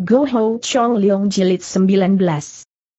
Go Ho Chong Leong Jilid 19.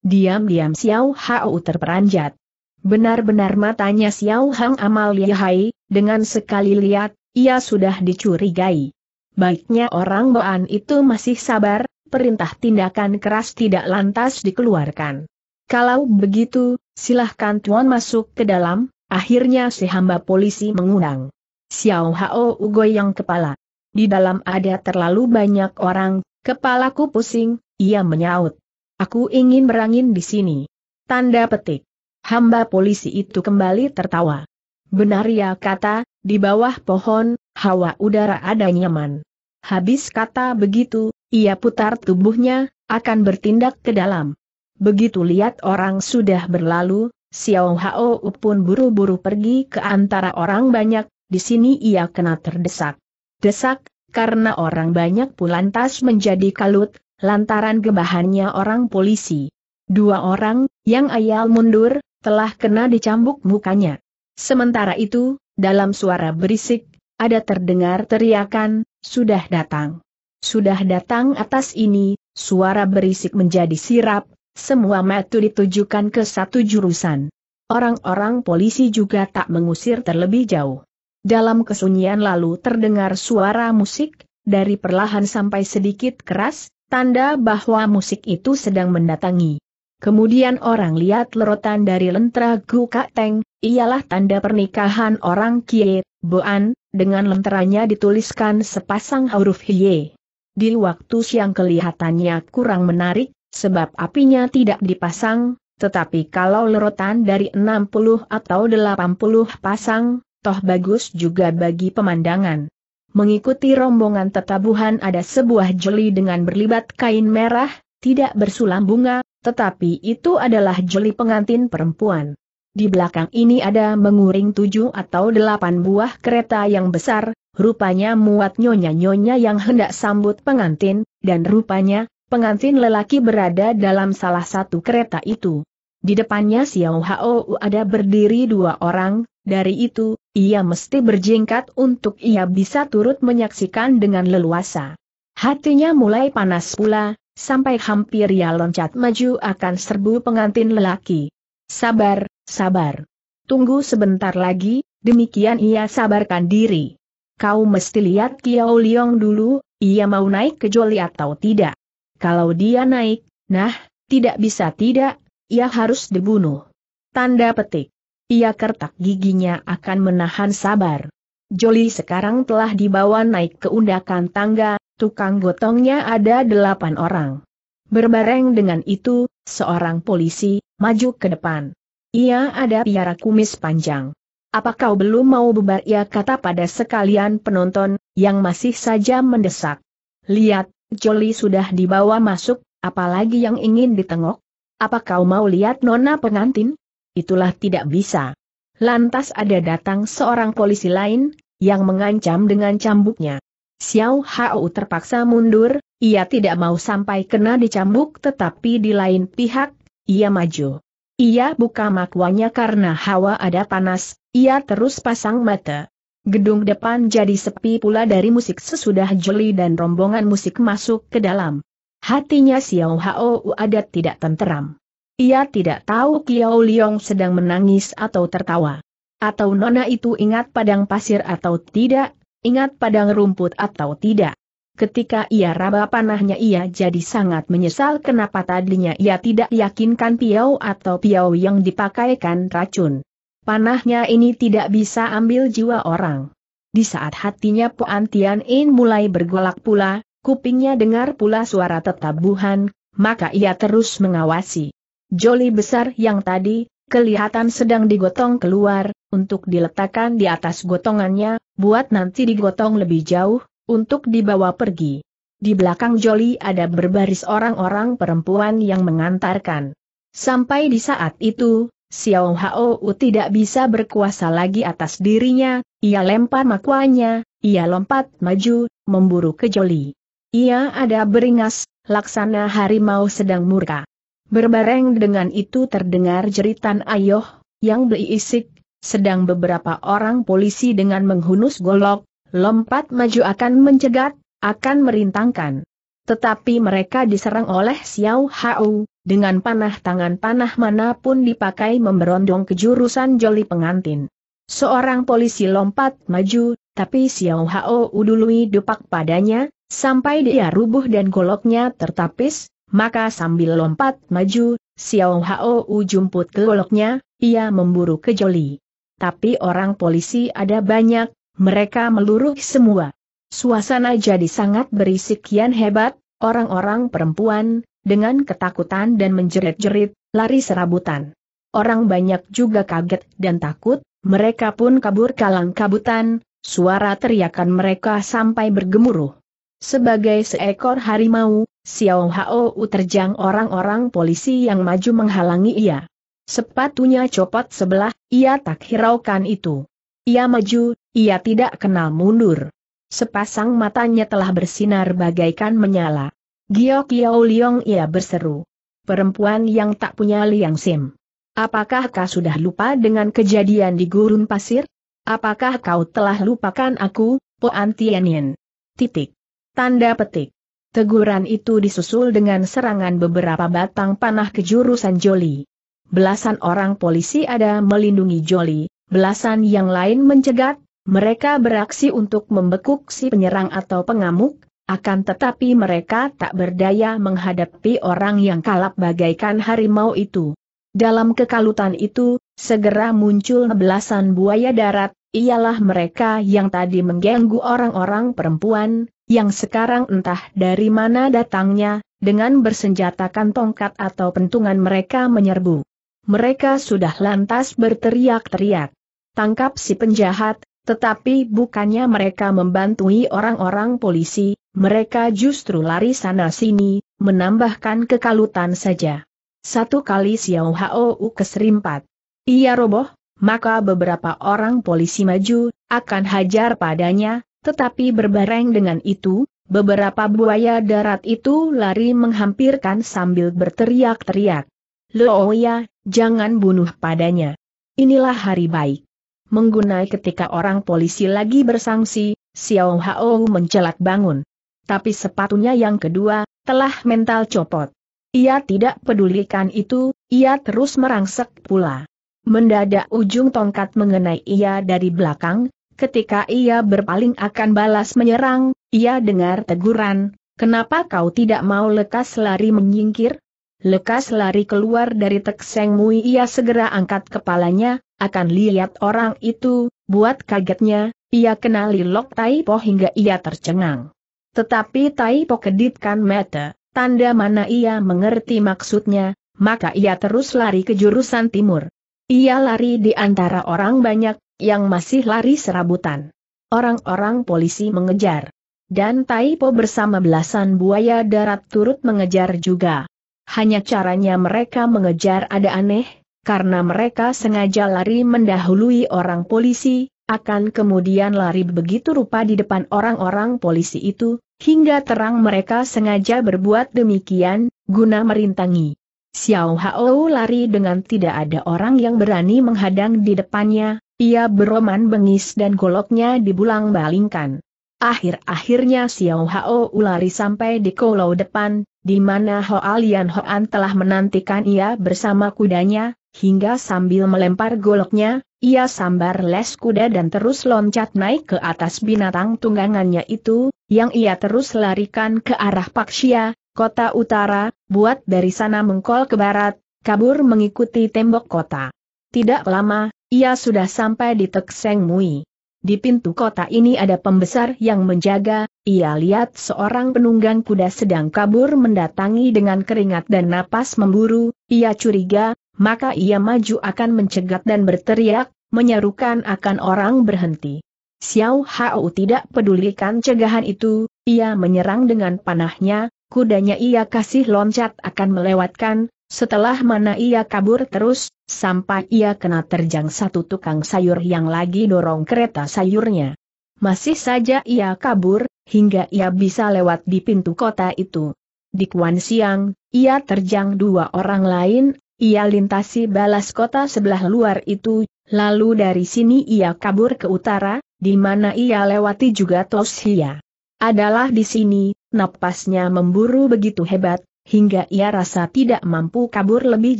Diam-diam Xiao Hao terperanjat. Benar-benar matanya Xiao Hang amal lihai, dengan sekali lihat, ia sudah dicurigai. Baiknya orang Boan itu masih sabar, perintah tindakan keras tidak lantas dikeluarkan. Kalau begitu, silahkan Tuan masuk ke dalam, akhirnya si hamba polisi mengundang. Xiao Hao goyang kepala. Di dalam ada terlalu banyak orang. Kepalaku pusing, ia menyaut. Aku ingin berangin di sini. Tanda petik. Hamba polisi itu kembali tertawa. Benar ya kata, di bawah pohon, hawa udara ada nyaman. Habis kata begitu, ia putar tubuhnya, akan bertindak ke dalam. Begitu lihat orang sudah berlalu, Xiao Hao pun buru-buru pergi ke antara orang banyak, di sini ia kena terdesak. Desak. Karena orang banyak pun lantas menjadi kalut, lantaran gebahannya orang polisi. Dua orang, yang ayal mundur, telah kena dicambuk mukanya. Sementara itu, dalam suara berisik, ada terdengar teriakan, sudah datang. Sudah datang atas ini, suara berisik menjadi sirap, semua mata ditujukan ke satu jurusan. Orang-orang polisi juga tak mengusir terlebih jauh. Dalam kesunyian lalu terdengar suara musik, dari perlahan sampai sedikit keras, tanda bahwa musik itu sedang mendatangi. Kemudian orang lihat lerotan dari lentera Gu Kak Teng, ialah tanda pernikahan orang Kie, Boan, dengan lenteranya dituliskan sepasang huruf Hye. Di waktu siang kelihatannya kurang menarik, sebab apinya tidak dipasang, tetapi kalau lerotan dari 60 atau 80 pasang, toh bagus juga bagi pemandangan. Mengikuti rombongan tetabuhan ada sebuah jeli dengan berlibat kain merah, tidak bersulam bunga, tetapi itu adalah jeli pengantin perempuan. Di belakang ini ada menguring 7 atau 8 buah kereta yang besar, rupanya muat nyonya-nyonya yang hendak sambut pengantin, dan rupanya, pengantin lelaki berada dalam salah satu kereta itu. Di depannya Xiao Hao ada berdiri dua orang, dari itu, ia mesti berjingkat untuk ia bisa turut menyaksikan dengan leluasa. Hatinya mulai panas pula, sampai hampir ia loncat maju akan serbu pengantin lelaki. Sabar, sabar. Tunggu sebentar lagi, demikian ia sabarkan diri. Kau mesti lihat Qiao Liong dulu, ia mau naik ke joli atau tidak. Kalau dia naik, nah, tidak bisa tidak. Ia harus dibunuh. Tanda petik. Ia kertak giginya akan menahan sabar. Joli sekarang telah dibawa naik ke undakan tangga, tukang gotongnya ada 8 orang. Berbareng dengan itu, seorang polisi, maju ke depan. Ia ada piara kumis panjang. Apa kau belum mau bubar? Ia kata pada sekalian penonton, yang masih saja mendesak. Lihat, Joli sudah dibawa masuk, apalagi yang ingin ditengok? Apa kau mau lihat nona pengantin? Itulah tidak bisa. Lantas ada datang seorang polisi lain, yang mengancam dengan cambuknya. Xiao Hao terpaksa mundur, ia tidak mau sampai kena dicambuk tetapi di lain pihak, ia maju. Ia buka makwanya karena hawa ada panas, ia terus pasang mata. Gedung depan jadi sepi pula dari musik sesudah jeli dan rombongan musik masuk ke dalam. Hatinya Xiao Hao ada tidak tenteram. Ia tidak tahu Qiao Liong sedang menangis atau tertawa. Atau nona itu ingat padang pasir atau tidak, ingat padang rumput atau tidak. Ketika ia raba panahnya ia jadi sangat menyesal kenapa tadinya ia tidak yakinkan piau atau piau yang dipakaikan racun. Panahnya ini tidak bisa ambil jiwa orang. Di saat hatinya Puan Tian In mulai bergolak pula, kupingnya dengar pula suara tetabuhan, maka ia terus mengawasi. Joli besar yang tadi, kelihatan sedang digotong keluar, untuk diletakkan di atas gotongannya, buat nanti digotong lebih jauh, untuk dibawa pergi. Di belakang Joli ada berbaris orang-orang perempuan yang mengantarkan. Sampai di saat itu, Xiao Hao tidak bisa berkuasa lagi atas dirinya, ia lempar makwanya, ia lompat maju, memburu ke Joli. Ia ada beringas, laksana harimau sedang murka. Berbareng dengan itu terdengar jeritan ayoh, yang berisik, sedang beberapa orang polisi dengan menghunus golok, lompat maju akan mencegat, akan merintangkan. Tetapi mereka diserang oleh Xiao Hao, dengan panah-tangan manapun dipakai memberondong ke jurusan joli pengantin. Seorang polisi lompat maju, tapi Xiao Hao udului depak padanya, sampai dia rubuh dan goloknya tertapis, maka sambil lompat maju, Xiao Hao jumput ke goloknya, ia memburu ke joli. Tapi orang polisi ada banyak, mereka meluru semua. Suasana jadi sangat berisik kian hebat, orang-orang perempuan, dengan ketakutan dan menjerit-jerit, lari serabutan. Orang banyak juga kaget dan takut, mereka pun kabur kalang kabutan, suara teriakan mereka sampai bergemuruh. Sebagai seekor harimau, Xiao Hao terjang orang-orang polisi yang maju menghalangi ia. Sepatunya copot sebelah, ia tak hiraukan itu. Ia maju, ia tidak kenal mundur. Sepasang matanya telah bersinar bagaikan menyala. Giok Yao Liong, ia berseru. Perempuan yang tak punya liang sim. Apakah kau sudah lupa dengan kejadian di gurun pasir? Apakah kau telah lupakan aku, Poan Tianyin? Titik. Tanda petik. Teguran itu disusul dengan serangan beberapa batang panah ke jurusan joli. Belasan orang polisi ada melindungi joli, belasan yang lain mencegat. Mereka beraksi untuk membekuk si penyerang atau pengamuk, akan tetapi mereka tak berdaya menghadapi orang yang kalap bagaikan harimau itu. Dalam kekalutan itu, segera muncul belasan buaya darat, ialah mereka yang tadi mengganggu orang-orang perempuan, yang sekarang entah dari mana datangnya, dengan bersenjatakan tongkat atau pentungan mereka menyerbu. Mereka sudah lantas berteriak-teriak. Tangkap si penjahat! Tetapi bukannya mereka membantui orang-orang polisi, mereka justru lari sana-sini, menambahkan kekalutan saja. Satu kali Xiao Hao keserimpat. Ia roboh, maka beberapa orang polisi maju, akan hajar padanya, tetapi berbareng dengan itu, beberapa buaya darat itu lari menghampirkan sambil berteriak-teriak. Loya, jangan bunuh padanya. Inilah hari baik. Menggunai ketika orang polisi lagi bersangsi, Xiao Hao mencelak bangun. Tapi sepatunya yang kedua, telah mental copot. Ia tidak pedulikan itu, ia terus merangsek pula. Mendadak ujung tongkat mengenai ia dari belakang, ketika ia berpaling akan balas menyerang, ia dengar teguran, "Kenapa kau tidak mau lekas lari menyingkir? Lekas lari keluar dari Tekseng Mui." Ia segera angkat kepalanya, akan lihat orang itu, buat kagetnya, ia kenali Lok Tai Po hingga ia tercengang. Tetapi Tai Po kedipkan mata, tanda mana ia mengerti maksudnya, maka ia terus lari ke jurusan timur. Ia lari di antara orang banyak, yang masih lari serabutan. Orang-orang polisi mengejar. Dan Tai Po bersama belasan buaya darat turut mengejar juga. Hanya caranya mereka mengejar ada aneh. Karena mereka sengaja lari mendahului orang polisi, akan kemudian lari begitu rupa di depan orang-orang polisi itu, hingga terang mereka sengaja berbuat demikian, guna merintangi. Xiao Hao lari dengan tidak ada orang yang berani menghadang di depannya, ia beroman bengis dan goloknya dibulang-balingkan. Akhir-akhirnya Xiao Hao lari sampai di kolau depan, di mana Hoa Lian Hoan telah menantikan ia bersama kudanya. Hingga sambil melempar goloknya, ia sambar les kuda dan terus loncat naik ke atas binatang tunggangannya itu, yang ia terus larikan ke arah Paksia, kota utara, buat dari sana mengkol ke barat, kabur mengikuti tembok kota. Tidak lama, ia sudah sampai di Tekseng Mui. Di pintu kota ini ada pembesar yang menjaga, ia lihat seorang penunggang kuda sedang kabur mendatangi dengan keringat dan napas memburu, ia curiga. Maka ia maju akan mencegat dan berteriak, menyerukan akan orang berhenti. Xiao Hao tidak pedulikan cegahan itu, ia menyerang dengan panahnya, kudanya ia kasih loncat akan melewatkan, setelah mana ia kabur terus, sampai ia kena terjang satu tukang sayur yang lagi dorong kereta sayurnya. Masih saja ia kabur, hingga ia bisa lewat di pintu kota itu. Di Kuan Siang, ia terjang dua orang lain. Ia lintasi balas kota sebelah luar itu, lalu dari sini ia kabur ke utara, di mana ia lewati juga Toshia. Adalah di sini, Napasnya memburu begitu hebat, hingga ia rasa tidak mampu kabur lebih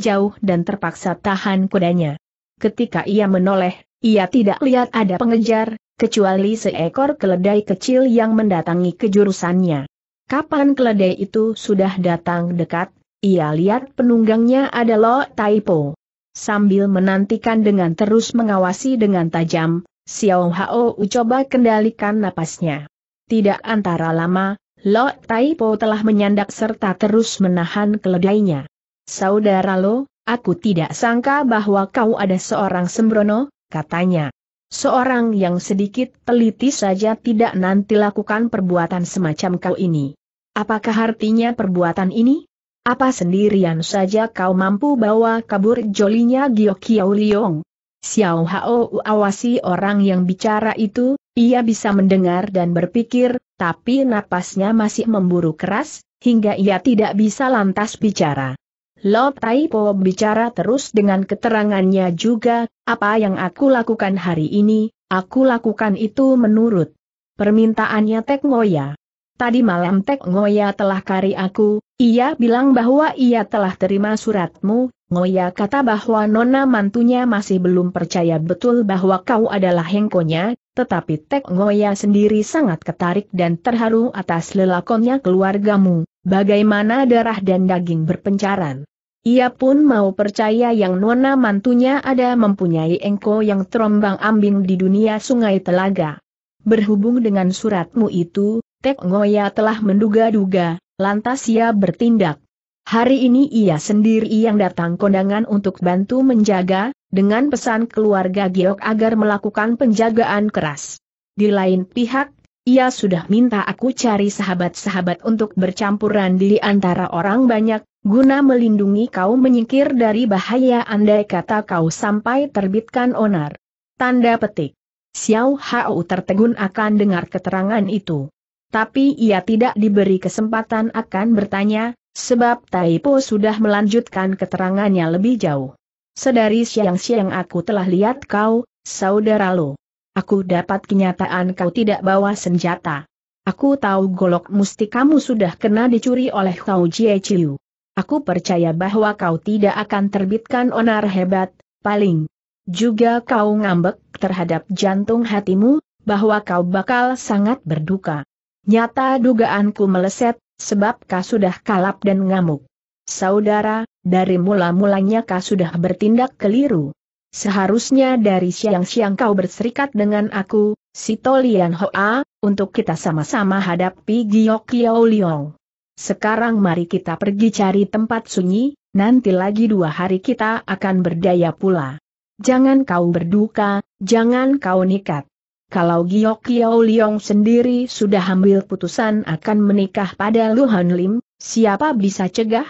jauh dan terpaksa tahan kudanya. Ketika ia menoleh, ia tidak lihat ada pengejar, kecuali seekor keledai kecil yang mendatangi kejurusannya. Kapan keledai itu sudah datang dekat, ia lihat penunggangnya adalah Taipo. Sambil menantikan dengan terus mengawasi dengan tajam, Xiao Hao coba kendalikan napasnya. Tidak antara lama, Lo Taipo telah menyandak serta terus menahan keledainya. "Saudara Lo, aku tidak sangka bahwa kau ada seorang sembrono," katanya. "Seorang yang sedikit teliti saja tidak nanti lakukan perbuatan semacam kau ini. Apakah artinya perbuatan ini? Apa sendirian saja kau mampu bawa kabur jolinya Gio Kiao Liong?" Xiao Hao awasi orang yang bicara itu, ia bisa mendengar dan berpikir, tapi napasnya masih memburu keras, hingga ia tidak bisa lantas bicara. Lo Taipo bicara terus dengan keterangannya juga, "Apa yang aku lakukan hari ini, aku lakukan itu menurut permintaannya Tek Ngoya. Tadi malam Tek Ngoya telah kari aku, ia bilang bahwa ia telah terima suratmu. Ngoya kata bahwa nona mantunya masih belum percaya betul bahwa kau adalah hengkonya, tetapi Tek Ngoya sendiri sangat ketarik dan terharu atas lelakonnya keluargamu, bagaimana darah dan daging berpencaran. Ia pun mau percaya yang nona mantunya ada mempunyai engko yang terombang ambing di dunia sungai telaga. Berhubung dengan suratmu itu, Tek Ngoya telah menduga-duga, lantas ia bertindak. Hari ini ia sendiri yang datang kondangan untuk bantu menjaga, dengan pesan keluarga Giok agar melakukan penjagaan keras. Di lain pihak, ia sudah minta aku cari sahabat-sahabat untuk bercampuran diri antara orang banyak, guna melindungi kau menyingkir dari bahaya andai kata kau sampai terbitkan onar." Tanda petik. Xiao Hao tertegun akan dengar keterangan itu. Tapi ia tidak diberi kesempatan akan bertanya, sebab Taipo sudah melanjutkan keterangannya lebih jauh. "Sedari siang-siang aku telah lihat kau, saudara Lo. Aku dapat kenyataan kau tidak bawa senjata. Aku tahu golok mustikamu sudah kena dicuri oleh Kau Jie Chiu. Aku percaya bahwa kau tidak akan terbitkan onar hebat, paling juga kau ngambek terhadap jantung hatimu, bahwa kau bakal sangat berduka. Nyata dugaanku meleset, sebab kau sudah kalap dan ngamuk. Saudara, dari mula-mulanya kau sudah bertindak keliru. Seharusnya dari siang-siang kau berserikat dengan aku, Sito Lian Hoa, untuk kita sama-sama hadapi Gio Kiao Liong. Sekarang mari kita pergi cari tempat sunyi, nanti lagi 2 hari kita akan berdaya pula. Jangan kau berduka, jangan kau nikat. Kalau Gio Kiao Liong sendiri sudah ambil putusan akan menikah pada Lu Han Lim, siapa bisa cegah?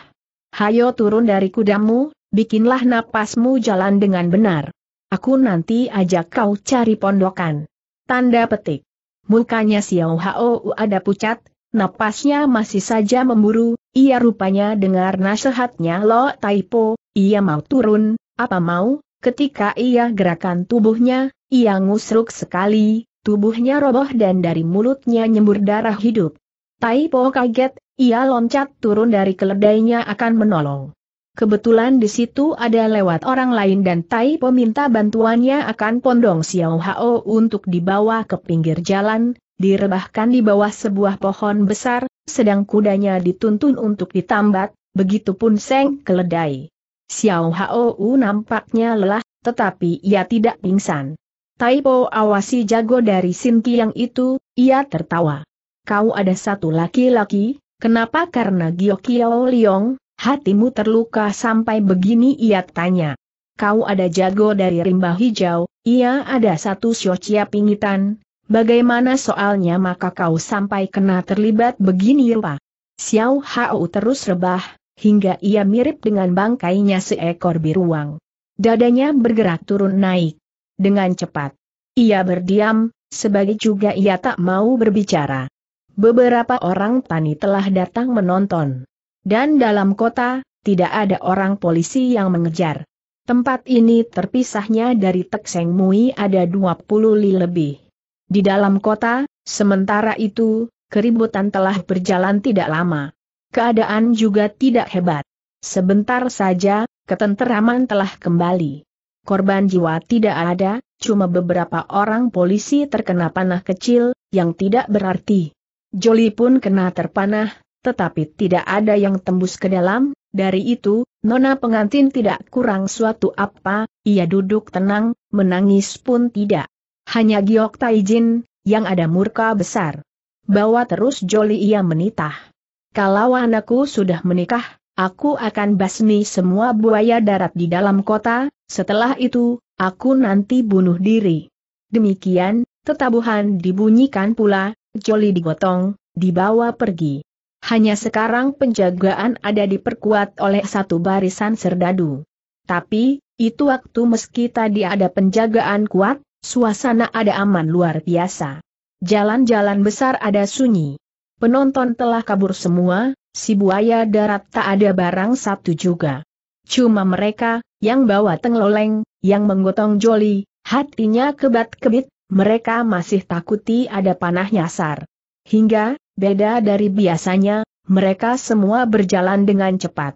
Hayo turun dari kudamu, bikinlah napasmu jalan dengan benar. Aku nanti ajak kau cari pondokan." Tanda petik. Mukanya Xiao Hao ada pucat, napasnya masih saja memburu, ia rupanya dengar nasihatnya Lo Taipo, ia mau turun, apa mau, ketika ia gerakan tubuhnya, ia ngusruk sekali, tubuhnya roboh dan dari mulutnya nyembur darah hidup. Taipo kaget, ia loncat turun dari keledainya akan menolong. Kebetulan di situ ada lewat orang lain dan Taipo minta bantuannya akan pondong Xiao Hao untuk dibawa ke pinggir jalan, direbahkan di bawah sebuah pohon besar, sedang kudanya dituntun untuk ditambat, begitupun seng keledai. Xiao Hao nampaknya lelah, tetapi ia tidak pingsan. Taipo awasi jago dari Sinkiang itu, ia tertawa. "Kau ada satu laki-laki, kenapa karena Gio Kiao Liong, hatimu terluka sampai begini?" ia tanya. "Kau ada jago dari Rimba Hijau, ia ada satu Siocia pingitan, bagaimana soalnya maka kau sampai kena terlibat begini rupa?" Xiao Hao terus rebah, hingga ia mirip dengan bangkainya seekor biruang. Dadanya bergerak turun naik dengan cepat. Ia berdiam, sebagai juga ia tak mau berbicara. Beberapa orang tani telah datang menonton. Dan dalam kota, tidak ada orang polisi yang mengejar. Tempat ini terpisahnya dari Tek Seng Mui ada 20 li lebih. Di dalam kota, sementara itu, keributan telah berjalan tidak lama. Keadaan juga tidak hebat. Sebentar saja, ketenteraman telah kembali. Korban jiwa tidak ada, cuma beberapa orang polisi terkena panah kecil, yang tidak berarti. Joli pun kena terpanah, tetapi tidak ada yang tembus ke dalam. Dari itu, nona pengantin tidak kurang suatu apa, ia duduk tenang, menangis pun tidak. Hanya Giok Taijin, yang ada murka besar. Bawa terus Joli, ia menitah. Kalau anakku sudah menikah, aku akan basmi semua buaya darat di dalam kota, setelah itu, aku nanti bunuh diri. Demikian, tetabuhan dibunyikan pula, Joli digotong, dibawa pergi. Hanya sekarang penjagaan ada diperkuat oleh satu barisan serdadu. Tapi, itu waktu meski tadi ada penjagaan kuat, suasana ada aman luar biasa. Jalan-jalan besar ada sunyi. Penonton telah kabur semua. Si buaya darat tak ada barang satu juga. Cuma mereka, yang bawa tengloleng, yang menggotong Joli, hatinya kebat-kebit, mereka masih takuti ada panah nyasar. Hingga, beda dari biasanya, mereka semua berjalan dengan cepat.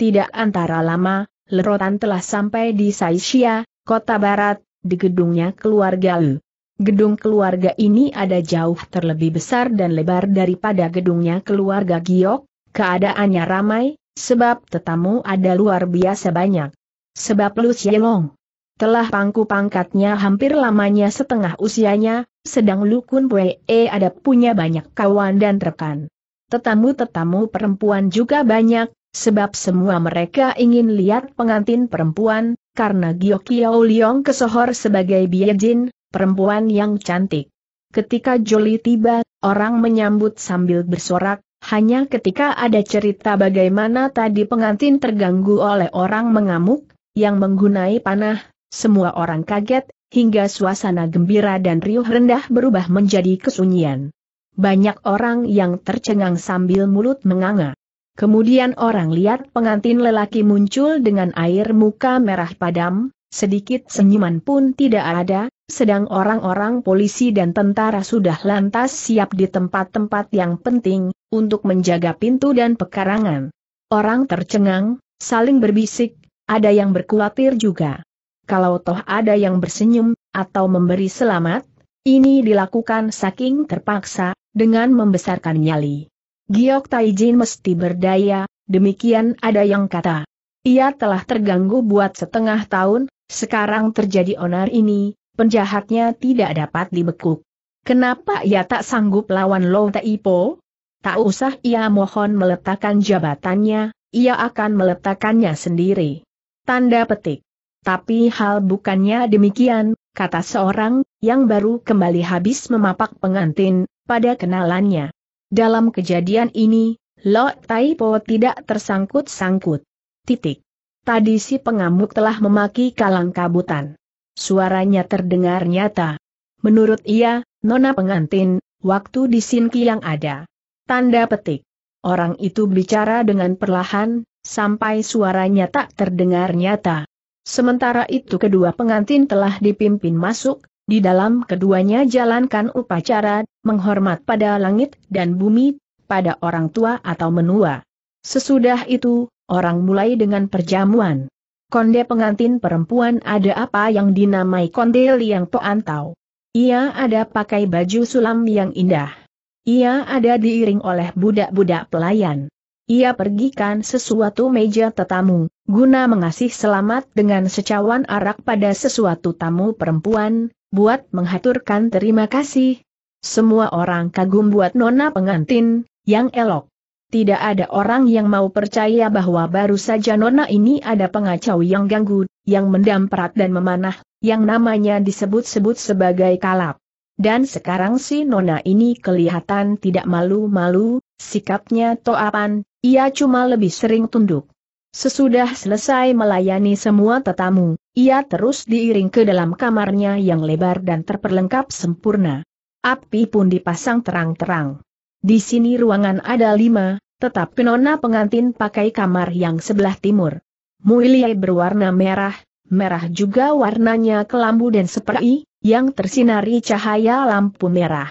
Tidak antara lama, lerotan telah sampai di Saisya, kota barat, di gedungnya keluarga Lu. Gedung keluarga ini ada jauh terlebih besar dan lebar daripada gedungnya keluarga Giok. Keadaannya ramai, sebab tetamu ada luar biasa banyak. Sebab Lu Xielong telah pangku pangkatnya hampir lamanya setengah usianya, sedang Lu Kun Wei ada punya banyak kawan dan rekan. Tetamu-tetamu perempuan juga banyak, sebab semua mereka ingin lihat pengantin perempuan, karena Giok Kiao Liong kesohor sebagai biejin, perempuan yang cantik. Ketika Joli tiba, orang menyambut sambil bersorak. Hanya ketika ada cerita bagaimana tadi pengantin terganggu oleh orang mengamuk, yang menggunai panah, semua orang kaget, hingga suasana gembira dan riuh rendah berubah menjadi kesunyian. Banyak orang yang tercengang sambil mulut menganga. Kemudian orang lihat pengantin lelaki muncul dengan air muka merah padam, sedikit senyuman pun tidak ada, sedang orang-orang polisi dan tentara sudah lantas siap di tempat-tempat yang penting, untuk menjaga pintu dan pekarangan. Orang tercengang, saling berbisik, ada yang berkhawatir juga. Kalau toh ada yang bersenyum, atau memberi selamat, ini dilakukan saking terpaksa, dengan membesarkan nyali. Giok Taijin mesti berdaya, demikian ada yang kata. Ia telah terganggu buat setengah tahun, sekarang terjadi onar ini, penjahatnya tidak dapat dibekuk. Kenapa ia tak sanggup lawan Lo Taipo? Tak usah ia mohon meletakkan jabatannya, ia akan meletakkannya sendiri. Tanda petik. Tapi hal bukannya demikian, kata seorang, yang baru kembali habis memapak pengantin, pada kenalannya. Dalam kejadian ini, Lo Taipo tidak tersangkut-sangkut. Titik. Tadi si pengamuk telah memaki kalang kabutan. Suaranya terdengar nyata. Menurut ia, nona pengantin, waktu di Sinki yang ada. Tanda petik. Orang itu bicara dengan perlahan, sampai suaranya tak terdengar nyata. Sementara itu kedua pengantin telah dipimpin masuk, di dalam keduanya jalankan upacara, menghormat pada langit dan bumi, pada orang tua atau menua. Sesudah itu, orang mulai dengan perjamuan. Konde pengantin perempuan ada apa yang dinamai Konde Liang Toantau. Ia ada pakai baju sulam yang indah. Ia ada diiring oleh budak-budak pelayan. Ia pergikan sesuatu meja tetamu, guna mengasih selamat dengan secawan arak pada sesuatu tamu perempuan, buat menghaturkan terima kasih. Semua orang kagum buat nona pengantin, yang elok. Tidak ada orang yang mau percaya bahwa baru saja nona ini ada pengacau yang ganggu, yang mendamprat dan memanah, yang namanya disebut-sebut sebagai kalap. Dan sekarang si nona ini kelihatan tidak malu-malu, sikapnya toapan, ia cuma lebih sering tunduk. Sesudah selesai melayani semua tetamu, ia terus diiring ke dalam kamarnya yang lebar dan terperlengkap sempurna. Api pun dipasang terang-terang. Di sini ruangan ada 5, tetapi nona pengantin pakai kamar yang sebelah timur. Muilie berwarna merah, merah juga warnanya kelambu dan seperti yang tersinari cahaya lampu merah.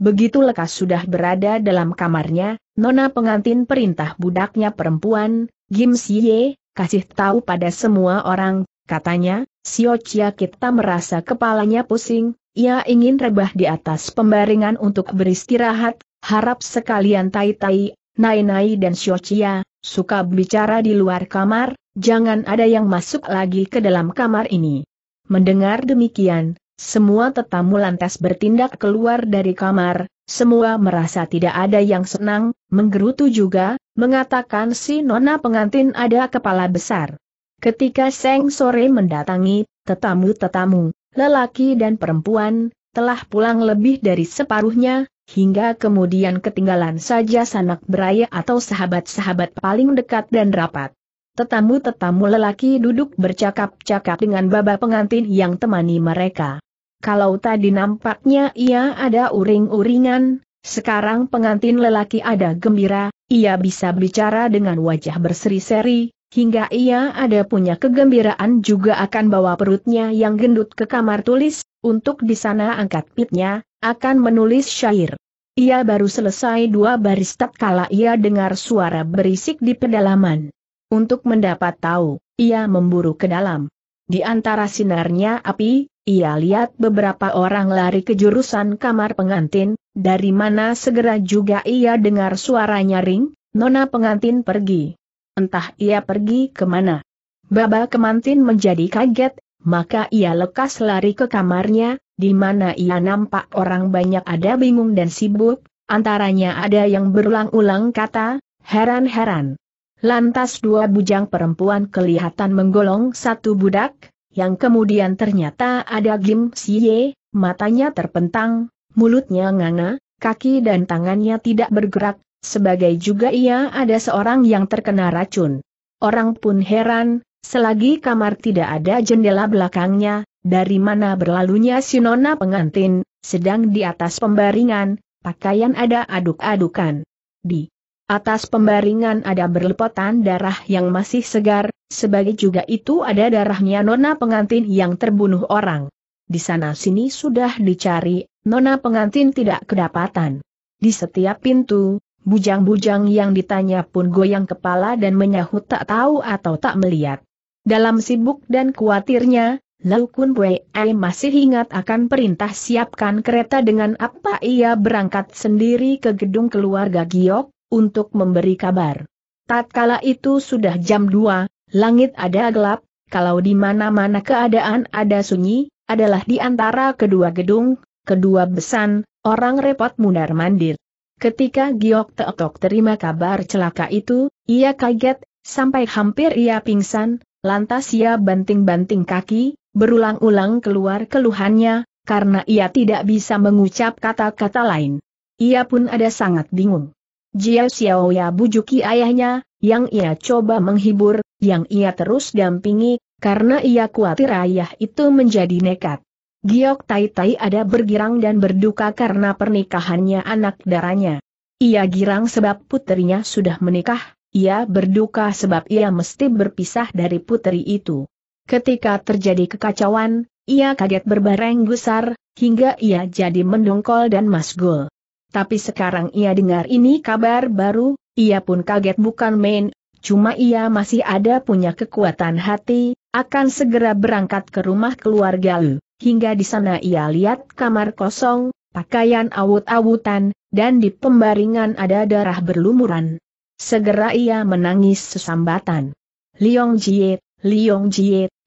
Begitu lekas sudah berada dalam kamarnya, nona pengantin perintah budaknya perempuan, Gim Siye, kasih tahu pada semua orang, katanya, Sio Chia kita merasa kepalanya pusing, ia ingin rebah di atas pembaringan untuk beristirahat, harap sekalian Tai-Tai, Nai-Nai dan Sio Chia, suka bicara di luar kamar, jangan ada yang masuk lagi ke dalam kamar ini. Mendengar demikian, semua tetamu lantas bertindak keluar dari kamar, semua merasa tidak ada yang senang, menggerutu juga, mengatakan si nona pengantin ada kepala besar. Ketika Seng sore mendatangi, tetamu-tetamu, lelaki dan perempuan, telah pulang lebih dari separuhnya, hingga kemudian ketinggalan saja sanak beraya atau sahabat-sahabat paling dekat dan rapat. Tetamu-tetamu lelaki duduk bercakap-cakap dengan baba pengantin yang temani mereka. Kalau tadi nampaknya ia ada uring-uringan, sekarang pengantin lelaki ada gembira, ia bisa bicara dengan wajah berseri-seri, hingga ia ada punya kegembiraan juga akan bawa perutnya yang gendut ke kamar tulis, untuk di sana angkat pitnya, akan menulis syair. Ia baru selesai 2 baris tatkala ia dengar suara berisik di pedalaman. Untuk mendapat tahu, ia memburu ke dalam. Di antara sinarnya api, ia lihat beberapa orang lari ke jurusan kamar pengantin, dari mana segera juga ia dengar suara nyaring, nona pengantin pergi. Entah ia pergi kemana. Baba pengantin menjadi kaget, maka ia lekas lari ke kamarnya, di mana ia nampak orang banyak ada bingung dan sibuk, antaranya ada yang berulang-ulang kata, heran-heran. Lantas 2 bujang perempuan kelihatan menggolong 1 budak, yang kemudian ternyata ada Gim Siye, matanya terpentang, mulutnya nganga, kaki dan tangannya tidak bergerak, sebagai juga ia ada seorang yang terkena racun. Orang pun heran, selagi kamar tidak ada jendela belakangnya, dari mana berlalunya si nona pengantin, sedang di atas pembaringan, pakaian ada aduk-adukan. Di atas pembaringan ada berlepotan darah yang masih segar, sebagai juga itu ada darahnya nona pengantin yang terbunuh orang. Di sana-sini sudah dicari, nona pengantin tidak kedapatan. Di setiap pintu, bujang-bujang yang ditanya pun goyang kepala dan menyahut tak tahu atau tak melihat. Dalam sibuk dan khawatirnya, Lau Kun Wei masih ingat akan perintah siapkan kereta, dengan apa ia berangkat sendiri ke gedung keluarga Giok untuk memberi kabar. Tatkala itu sudah jam 2, langit ada gelap, kalau di mana-mana keadaan ada sunyi, adalah di antara kedua gedung, kedua besan, orang repot mundar-mandir. Ketika Giok Teotok terima kabar celaka itu, ia kaget, sampai hampir ia pingsan, lantas ia banting-banting kaki, berulang-ulang keluar keluhannya, karena ia tidak bisa mengucap kata-kata lain. Ia pun ada sangat bingung. Jiao Xiaoya bujuki ayahnya, yang ia coba menghibur, yang ia terus dampingi, karena ia khawatir ayah itu menjadi nekat. Giok Tai-Tai ada bergirang dan berduka karena pernikahannya anak darahnya. Ia girang sebab putrinya sudah menikah, ia berduka sebab ia mesti berpisah dari putri itu. Ketika terjadi kekacauan, ia kaget berbareng gusar, hingga ia jadi mendongkol dan masgul. Tapi sekarang ia dengar ini kabar baru, ia pun kaget bukan main, cuma ia masih ada punya kekuatan hati, akan segera berangkat ke rumah keluarga Lu. Hingga di sana ia lihat kamar kosong, pakaian awut-awutan, dan di pembaringan ada darah berlumuran. Segera ia menangis sesambatan. Liong Jie,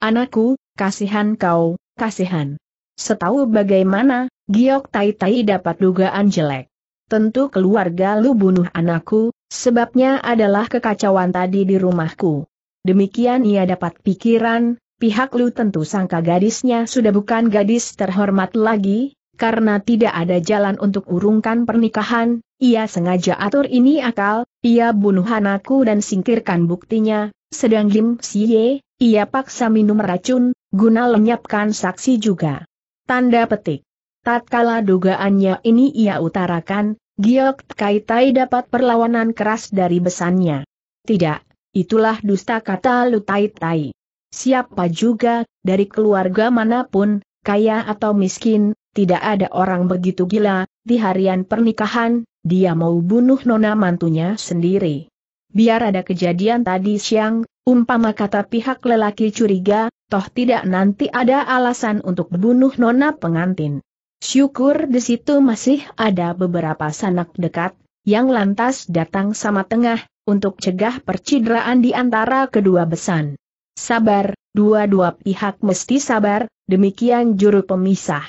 anakku, kasihan kau, kasihan. Setahu bagaimana, Giok Tai-Tai dapat dugaan jelek. Tentu keluarga Lu bunuh anakku, sebabnya adalah kekacauan tadi di rumahku. Demikian ia dapat pikiran, pihak Lu tentu sangka gadisnya sudah bukan gadis terhormat lagi, karena tidak ada jalan untuk urungkan pernikahan, ia sengaja atur ini akal, ia bunuh anakku dan singkirkan buktinya, sedang Gim Siye, ia paksa minum racun, guna lenyapkan saksi juga. Tanda petik. Tatkala dugaannya ini ia utarakan, Giok Tai-Tai dapat perlawanan keras dari besannya. Tidak, itulah dusta kata Lu Tai-Tai. Siapa juga, dari keluarga manapun, kaya atau miskin, tidak ada orang begitu gila, di harian pernikahan, dia mau bunuh nona mantunya sendiri. Biar ada kejadian tadi siang, umpama kata pihak lelaki curiga, toh tidak nanti ada alasan untuk bunuh nona pengantin. Syukur di situ masih ada beberapa sanak dekat, yang lantas datang sama tengah, untuk cegah percideraan di antara kedua besan. Sabar, dua-dua pihak mesti sabar, demikian juru pemisah.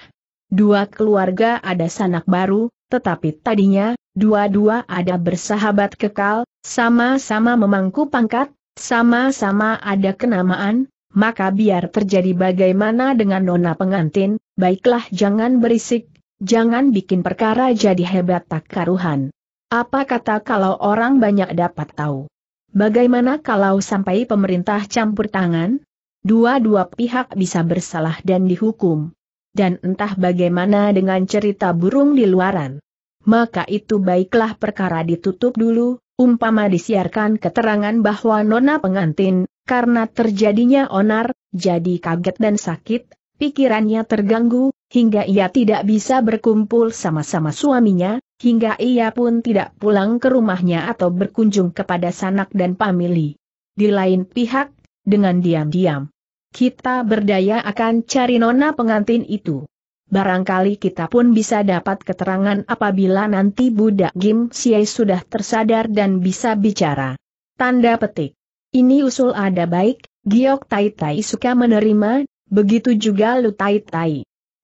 Dua keluarga ada sanak baru, tetapi tadinya, dua-dua ada bersahabat kekal, sama-sama memangku pangkat, sama-sama ada kenamaan, maka biar terjadi bagaimana dengan nona pengantin, baiklah jangan berisik, jangan bikin perkara jadi hebat tak karuhan. Apa kata kalau orang banyak dapat tahu? Bagaimana kalau sampai pemerintah campur tangan? Dua-dua pihak bisa bersalah dan dihukum. Dan entah bagaimana dengan cerita burung di luaran. Maka itu baiklah perkara ditutup dulu, umpama disiarkan keterangan bahwa nona pengantin, karena terjadinya onar, jadi kaget dan sakit, pikirannya terganggu, hingga ia tidak bisa berkumpul sama-sama suaminya, hingga ia pun tidak pulang ke rumahnya atau berkunjung kepada sanak dan famili. Di lain pihak, dengan diam-diam, kita berdaya akan cari nona pengantin itu. Barangkali kita pun bisa dapat keterangan apabila nanti budak Kim Siei sudah tersadar dan bisa bicara. Tanda petik. Ini usul ada baik, Giok Tai Tai suka menerima, begitu juga Lu Tai Tai.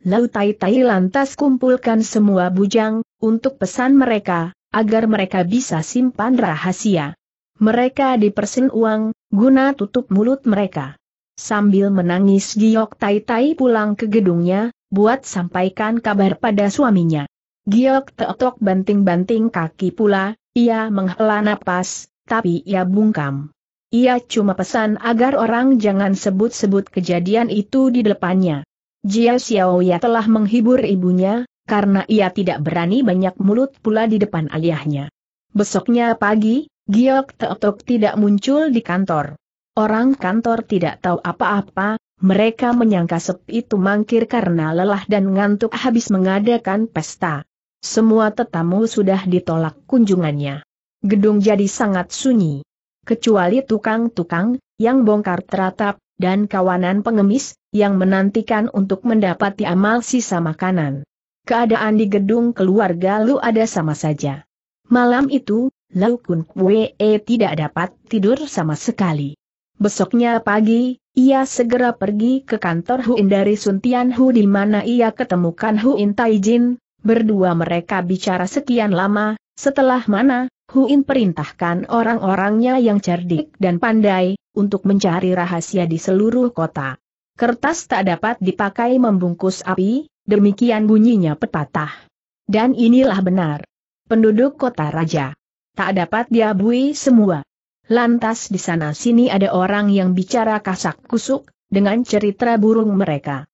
Lu Tai Tai lantas kumpulkan semua bujang, untuk pesan mereka, agar mereka bisa simpan rahasia. Mereka dipersen uang, guna tutup mulut mereka. Sambil menangis Giok Tai Tai pulang ke gedungnya, buat sampaikan kabar pada suaminya. Giok Teotok banting-banting kaki pula, ia menghela napas, tapi ia bungkam. Ia cuma pesan agar orang jangan sebut-sebut kejadian itu di depannya. Jia Xiaoya telah menghibur ibunya, karena ia tidak berani banyak mulut pula di depan ayahnya. Besoknya pagi, Giok Teotok tidak muncul di kantor. Orang kantor tidak tahu apa-apa. Mereka menyangka Sep itu mangkir karena lelah dan ngantuk habis mengadakan pesta. Semua tetamu sudah ditolak kunjungannya. Gedung jadi sangat sunyi. Kecuali tukang-tukang, yang bongkar teratap, dan kawanan pengemis, yang menantikan untuk mendapati amal sisa makanan. Keadaan di gedung keluarga Lu ada sama saja. Malam itu, Lau Kun Kwe tidak dapat tidur sama sekali. Besoknya pagi, ia segera pergi ke kantor Huin dari Sun Tian Hu di mana ia ketemukan Huin Taijin, berdua mereka bicara sekian lama, setelah mana, Huin perintahkan orang-orangnya yang cerdik dan pandai, untuk mencari rahasia di seluruh kota. Kertas tak dapat dipakai membungkus api, demikian bunyinya pepatah. Dan inilah benar. Penduduk kota raja. Tak dapat diabui semua. Lantas di sana sini ada orang yang bicara kasak kusuk, dengan cerita burung mereka.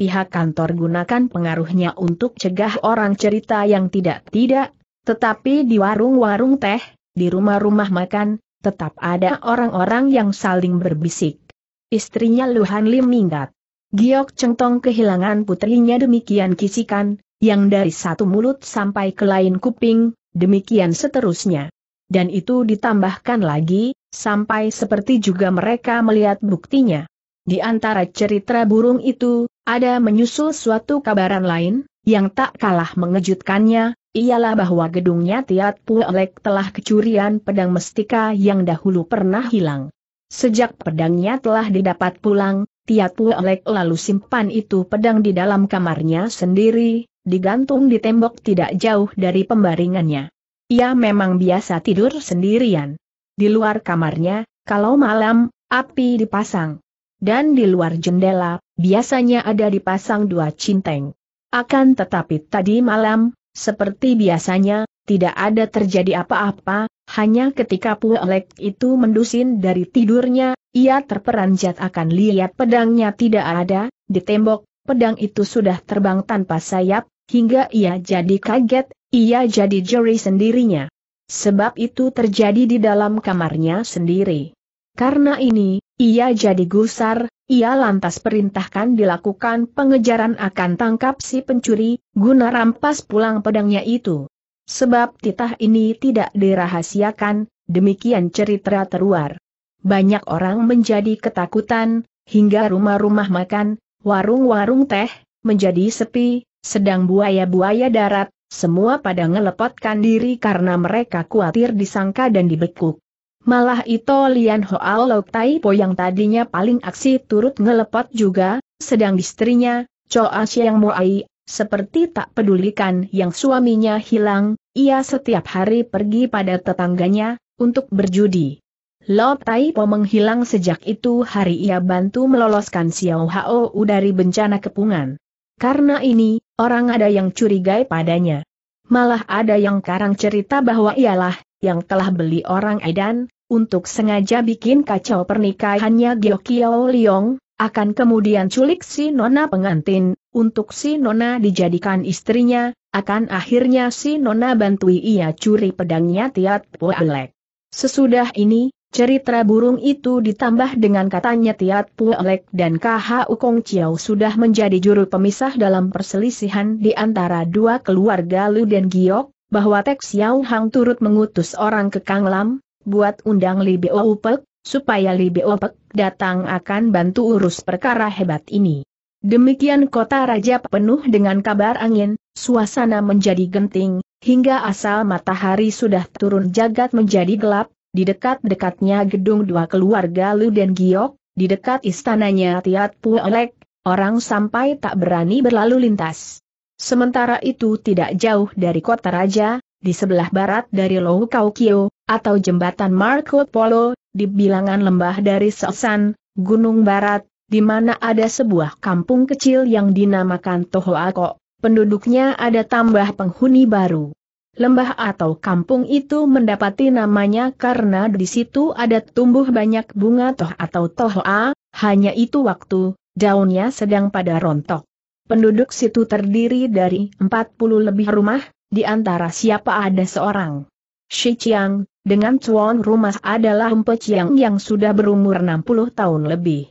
Pihak kantor gunakan pengaruhnya untuk cegah orang cerita yang tidak-tidak, tetapi di warung-warung teh, di rumah-rumah makan, tetap ada orang-orang yang saling berbisik. Istrinya Lu Han Lim minggat. Giok Chengtong kehilangan putrinya demikian kisikan, yang dari satu mulut sampai ke lain kuping, demikian seterusnya. Dan itu ditambahkan lagi, sampai seperti juga mereka melihat buktinya. Di antara cerita burung itu, ada menyusul suatu kabaran lain, yang tak kalah mengejutkannya, ialah bahwa gedungnya Tiat Puelek telah kecurian pedang mestika yang dahulu pernah hilang. Sejak pedangnya telah didapat pulang, Tiat Puelek lalu simpan itu pedang di dalam kamarnya sendiri, digantung di tembok tidak jauh dari pembaringannya. Ia memang biasa tidur sendirian. Di luar kamarnya, kalau malam, api dipasang. Dan di luar jendela, biasanya ada dipasang dua cinteng. Akan tetapi tadi malam, seperti biasanya, tidak ada terjadi apa-apa, hanya ketika Puelek itu mendusin dari tidurnya, ia terperanjat akan lihat pedangnya tidak ada, di tembok, pedang itu sudah terbang tanpa sayap, hingga ia jadi kaget. Ia jadi jeri sendirinya. Sebab itu terjadi di dalam kamarnya sendiri. Karena ini, Ia jadi gusar, ia lantas perintahkan dilakukan pengejaran akan tangkap si pencuri, guna rampas pulang pedangnya itu. Sebab titah ini tidak dirahasiakan, demikian cerita terluar. Banyak orang menjadi ketakutan, hingga rumah-rumah makan, warung-warung teh, menjadi sepi, sedang buaya-buaya darat, semua pada ngelepotkan diri karena mereka khawatir disangka dan dibekuk. Malah Ito Lian Hoal Lok Tai Po yang tadinya paling aksi turut ngelepot juga, sedang istrinya, Choa Siang Moai, seperti tak pedulikan yang suaminya hilang, ia setiap hari pergi pada tetangganya, untuk berjudi. Lok Tai Po menghilang sejak itu hari ia bantu meloloskan Xiao Hao dari bencana kepungan. Karena ini, orang ada yang curigai padanya. Malah ada yang karang cerita bahwa ialah yang telah beli orang Edan, untuk sengaja bikin kacau pernikahannya Gio Kiao Liong, akan kemudian culik si nona pengantin, untuk si nona dijadikan istrinya, akan akhirnya si nona bantui ia curi pedangnya Tiat Puelek. Sesudah ini, cerita burung itu ditambah dengan katanya Tiat Puelek dan Khu Kong Chiao sudah menjadi juru pemisah dalam perselisihan di antara dua keluarga Lu dan Giok, bahwa Tek Xiao Hang turut mengutus orang ke Kang Lam, buat undang Li Beo Pek, supaya Li Beo Pek datang akan bantu urus perkara hebat ini. Demikian kota raja penuh dengan kabar angin, suasana menjadi genting, hingga asal matahari sudah turun jagat menjadi gelap, di dekat-dekatnya gedung dua keluarga Lu dan Giok, di dekat istananya Tiat Puelek, orang sampai tak berani berlalu lintas. Sementara itu tidak jauh dari kota raja, di sebelah barat dari Lou Kau Kio, atau jembatan Marco Polo, di bilangan lembah dari Sosan, Gunung Barat, di mana ada sebuah kampung kecil yang dinamakan Tohoako, penduduknya ada tambah penghuni baru. Lembah atau kampung itu mendapati namanya karena di situ ada tumbuh banyak bunga toh atau tohoa, hanya itu waktu, daunnya sedang pada rontok. Penduduk situ terdiri dari 40 lebih rumah, di antara siapa ada seorang Shi Chiang, dengan tuan rumah adalah Empe Chiang yang sudah berumur 60 tahun lebih.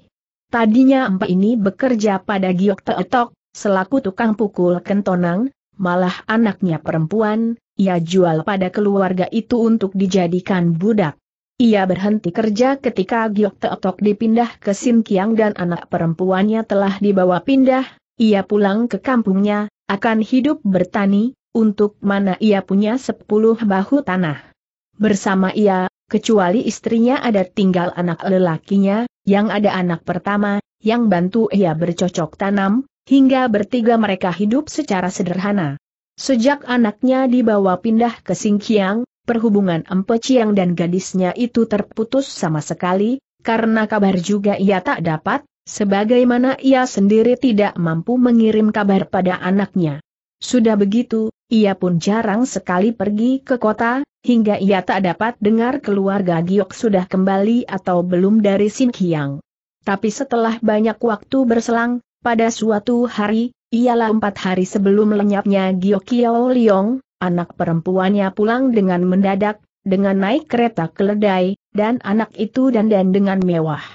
Tadinya Empe ini bekerja pada Giok Teetok, selaku tukang pukul kentonang, malah anaknya perempuan, ia jual pada keluarga itu untuk dijadikan budak. Ia berhenti kerja ketika Giok Teetok dipindah ke Sin Kiang dan anak perempuannya telah dibawa pindah. Ia pulang ke kampungnya, akan hidup bertani, untuk mana ia punya 10 bahu tanah. Bersama ia, kecuali istrinya ada tinggal anak lelakinya, yang ada anak pertama, yang bantu ia bercocok tanam, hingga bertiga mereka hidup secara sederhana. Sejak anaknya dibawa pindah ke Singkiang, perhubungan Empe Chiang dan gadisnya itu terputus sama sekali, karena kabar juga ia tak dapat, sebagaimana ia sendiri tidak mampu mengirim kabar pada anaknya. Sudah begitu, ia pun jarang sekali pergi ke kota, hingga ia tak dapat dengar keluarga Giok sudah kembali atau belum dari Sin Kiang. Tapi setelah banyak waktu berselang, pada suatu hari, ialah 4 hari sebelum lenyapnya Gio Kiao Liong, anak perempuannya pulang dengan mendadak, dengan naik kereta keledai, dan anak itu dandan dengan mewah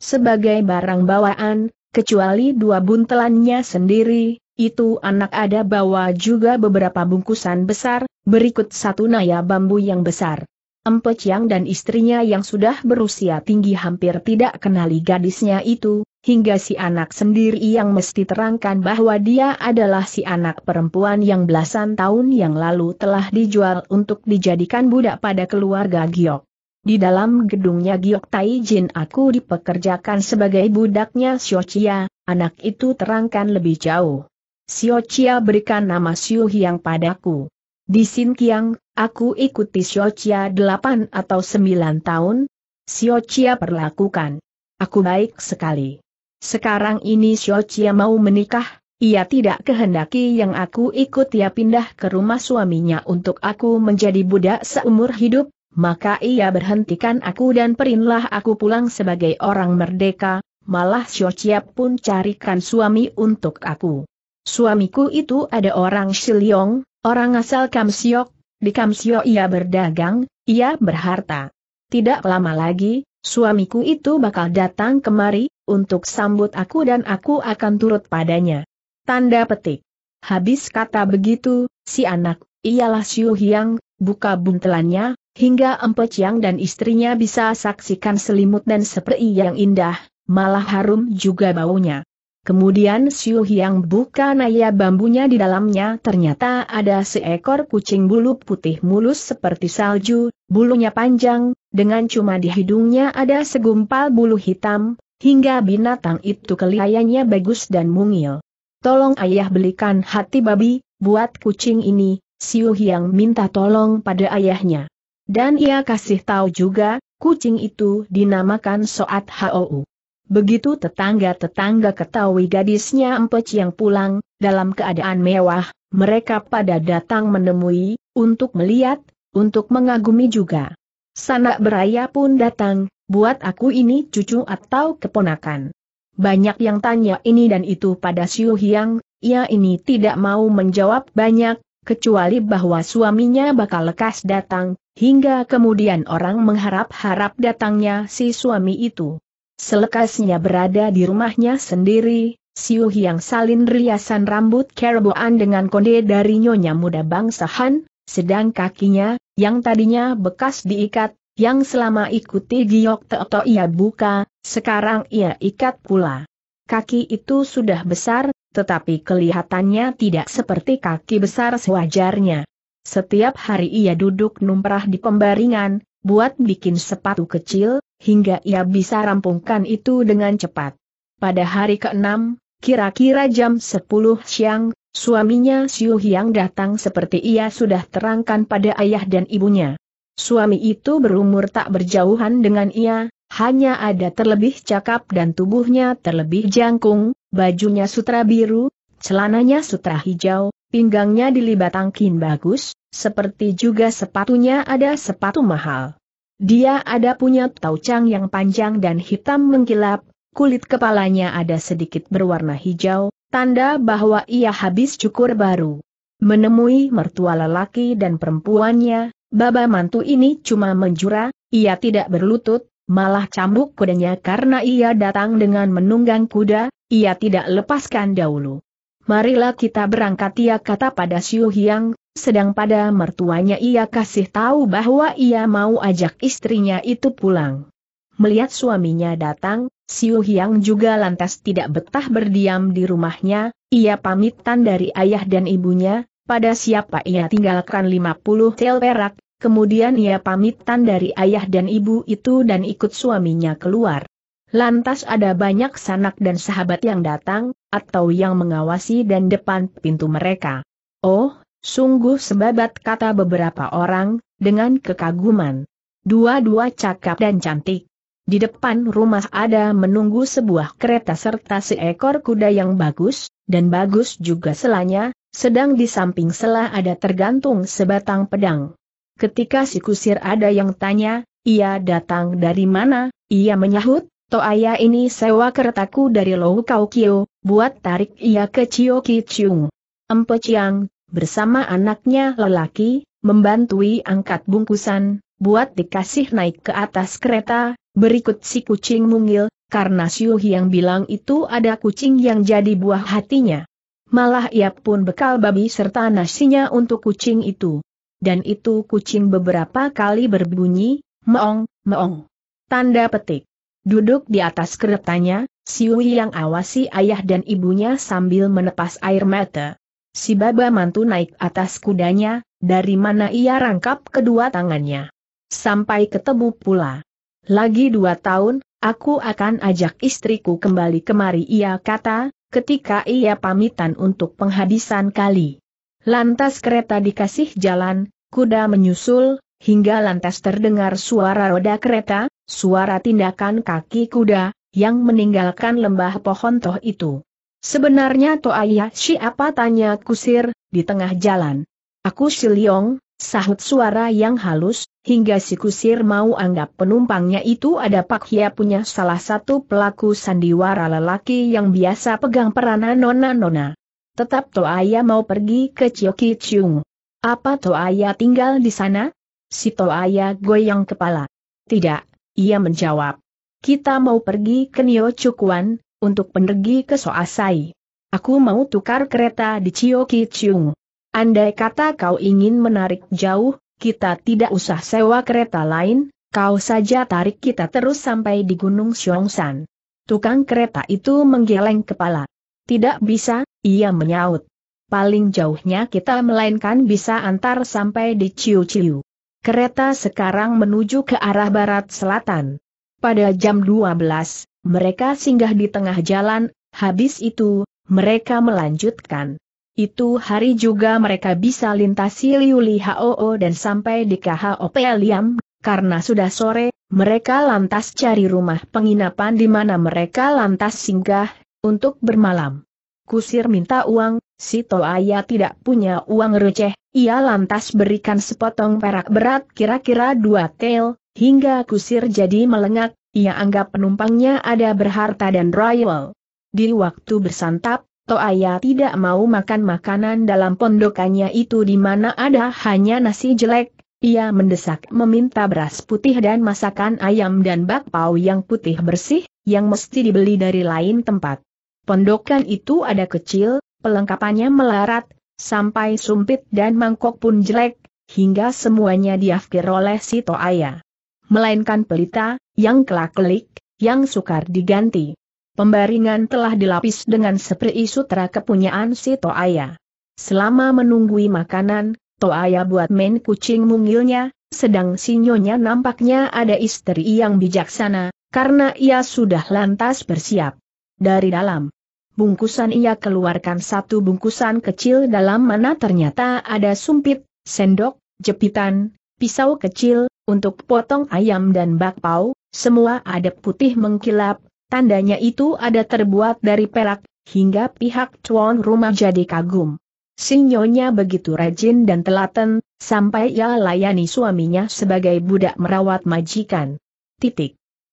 sebagai barang bawaan, kecuali 2 buntelannya sendiri, itu anak ada bawa juga beberapa bungkusan besar, berikut 1 naya bambu yang besar. Empe Chiang dan istrinya yang sudah berusia tinggi hampir tidak kenali gadisnya itu, hingga si anak sendiri yang mesti terangkan bahwa dia adalah si anak perempuan yang belasan tahun yang lalu telah dijual untuk dijadikan budak pada keluarga Giok. Di dalam gedungnya Giok Taijin aku dipekerjakan sebagai budaknya Sio Chia, anak itu terangkan lebih jauh. Sio Chia berikan nama Siu Hiang padaku. Di Sin Kiang, aku ikuti Sio Chia 8 atau 9 tahun. Sio Chia perlakukan aku baik sekali. Sekarang ini Sio Chia mau menikah, ia tidak kehendaki yang aku ikut ia pindah ke rumah suaminya untuk aku menjadi budak seumur hidup. Maka ia berhentikan aku dan perinlah aku pulang sebagai orang merdeka, malah Sio Chia pun carikan suami untuk aku. Suamiku itu ada orang Shiliong, orang asal Kamsiok, di Kamsiok ia berdagang, ia berharta. Tidak lama lagi, Suamiku itu bakal datang kemari, untuk sambut aku dan aku akan turut padanya. Tanda petik. Habis kata begitu, si anak, ialah Siu Hyang, buka buntelannya, hingga Empe Chiang dan istrinya bisa saksikan selimut dan seprei yang indah, malah harum juga baunya. Kemudian Siu Hyang buka naya bambunya, di dalamnya ternyata ada seekor kucing bulu putih mulus seperti salju, bulunya panjang, dengan cuma di hidungnya ada segumpal bulu hitam, hingga binatang itu kelihayannya bagus dan mungil. "Tolong ayah belikan hati babi, buat kucing ini," Siu Hyang minta tolong pada ayahnya. Dan ia kasih tahu juga, kucing itu dinamakan Soat Hou. Begitu tetangga-tetangga ketahui gadisnya Empe Chiang pulang dalam keadaan mewah, mereka pada datang menemui, untuk melihat, untuk mengagumi juga. Sanak beraya pun datang, "Buat aku ini cucu atau keponakan?" Banyak yang tanya ini dan itu pada Siu Hyang, ia ini tidak mau menjawab banyak, kecuali bahwa suaminya bakal lekas datang, hingga kemudian orang mengharap-harap datangnya si suami itu. Selekasnya berada di rumahnya sendiri, Siu Hyang salin riasan rambut keraboan dengan konde dari nyonya muda bangsa Han, sedang kakinya, yang tadinya bekas diikat, yang selama ikuti giok teoto ia buka, sekarang ia ikat pula. Kaki itu sudah besar, tetapi kelihatannya tidak seperti kaki besar sewajarnya. Setiap hari ia duduk numrah di pembaringan, buat bikin sepatu kecil, hingga ia bisa rampungkan itu dengan cepat. Pada hari ke-6, kira-kira jam 10 siang, suaminya Siu Hyang datang seperti ia sudah terangkan pada ayah dan ibunya. Suami itu berumur tak berjauhan dengan ia, hanya ada terlebih cakap dan tubuhnya terlebih jangkung, bajunya sutra biru, celananya sutra hijau, pinggangnya dilibat angkin bagus, seperti juga sepatunya ada sepatu mahal. Dia ada punya taucang yang panjang dan hitam mengkilap, kulit kepalanya ada sedikit berwarna hijau, tanda bahwa ia habis cukur baru. Menemui mertua lelaki dan perempuannya, baba mantu ini cuma menjura, ia tidak berlutut, malah cambuk kudanya karena ia datang dengan menunggang kuda, ia tidak lepaskan dahulu. "Marilah kita berangkat," ia kata pada Siu Hyang. Sedang pada mertuanya ia kasih tahu bahwa ia mau ajak istrinya itu pulang. Melihat suaminya datang, Siu Hyang juga lantas tidak betah berdiam di rumahnya, ia pamitan dari ayah dan ibunya, pada siapa ia tinggalkan 50 tel perak, kemudian ia pamitan dari ayah dan ibu itu dan ikut suaminya keluar. Lantas ada banyak sanak dan sahabat yang datang, atau yang mengawasi dan depan pintu mereka. "Oh, sungguh sebabat," kata beberapa orang, dengan kekaguman. Dua-dua cakap dan cantik. Di depan rumah ada menunggu sebuah kereta serta seekor kuda yang bagus, dan bagus juga selanya, sedang di samping sela ada tergantung sebatang pedang. Ketika si kusir ada yang tanya, "Ia datang dari mana?" Ia menyahut, "Toh ayah ini sewa keretaku dari Lou Kau Kio, buat tarik ia ke Cio Ki Ciung." Empe Chiang bersama anaknya lelaki, membantui angkat bungkusan, buat dikasih naik ke atas kereta, berikut si kucing mungil, karena Siu Hyang bilang itu ada kucing yang jadi buah hatinya. Malah ia pun bekal babi serta nasinya untuk kucing itu. Dan itu kucing beberapa kali berbunyi, "Meong, meong." Tanda petik. Duduk di atas keretanya, Siu Hyang awasi ayah dan ibunya sambil menepas air mata. Si baba mantu naik atas kudanya, dari mana ia rangkap kedua tangannya. "Sampai ketemu pula. Lagi 2 tahun, aku akan ajak istriku kembali kemari," ia kata, ketika ia pamitan untuk penghabisan kali. Lantas kereta dikasih jalan, kuda menyusul, hingga lantas terdengar suara roda kereta, suara tindakan kaki kuda, yang meninggalkan lembah pohon toh itu. "Sebenarnya toh ayah siapa?" tanya kusir, di tengah jalan. "Aku Si Liong," sahut suara yang halus, hingga si kusir mau anggap penumpangnya itu ada Pak Hia punya salah satu pelaku sandiwara lelaki yang biasa pegang peranan nona-nona. "Tetap toh ayah mau pergi ke Cio Ki Ciung. Apa toh ayah tinggal di sana?" Si toh ayah goyang kepala. "Tidak, Ia menjawab, "Kita mau pergi ke Nio Chukuan, untuk pergi ke Soasai. Aku mau tukar kereta di Chiokichung. Andai kata kau ingin menarik jauh, kita tidak usah sewa kereta lain, kau saja tarik kita terus sampai di Gunung Xiongshan." Tukang kereta itu menggeleng kepala. "Tidak bisa," ia menyaut. "Paling jauhnya kita melainkan bisa antar sampai di Ciu-Ciu. Kereta sekarang menuju ke arah barat selatan." Pada jam 12, mereka singgah di tengah jalan, habis itu, mereka melanjutkan. Itu hari juga mereka bisa lintasi Liulihao dan sampai di Khao Peliam. Karena sudah sore, mereka lantas cari rumah penginapan di mana mereka lantas singgah, untuk bermalam. Kusir minta uang, si Toaya tidak punya uang receh, ia lantas berikan sepotong perak berat kira-kira 2 tel, hingga Kusir jadi melengak, ia anggap penumpangnya ada berharta dan royal. Di waktu bersantap, Toaya tidak mau makan makanan dalam pondokannya itu di mana ada hanya nasi jelek. Ia mendesak meminta beras putih dan masakan ayam dan bakpao yang putih bersih, yang mesti dibeli dari lain tempat. Pondokan itu ada kecil, pelengkapannya melarat, sampai sumpit dan mangkok pun jelek, hingga semuanya diafkir oleh si Toaya. Melainkan pelita, yang kelak-kelik, yang sukar diganti. Pembaringan telah dilapis dengan spray sutra kepunyaan si Toaya. Selama menunggui makanan, Toaya buat main kucing mungilnya, sedang sinyonya nampaknya ada istri yang bijaksana, karena ia sudah lantas bersiap. Dari dalam bungkusan ia keluarkan satu bungkusan kecil dalam mana ternyata ada sumpit, sendok, jepitan, pisau kecil, untuk potong ayam dan bakpao, semua ada putih mengkilap, tandanya itu ada terbuat dari perak, hingga pihak tuan rumah jadi kagum. Sinyonya begitu rajin dan telaten, sampai ia layani suaminya sebagai budak merawat majikan.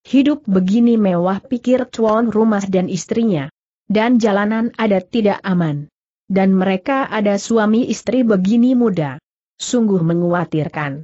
Hidup begini mewah pikir tuan rumah dan istrinya. Dan jalanan ada tidak aman. Dan mereka ada suami istri begini muda. Sungguh mengkhawatirkan.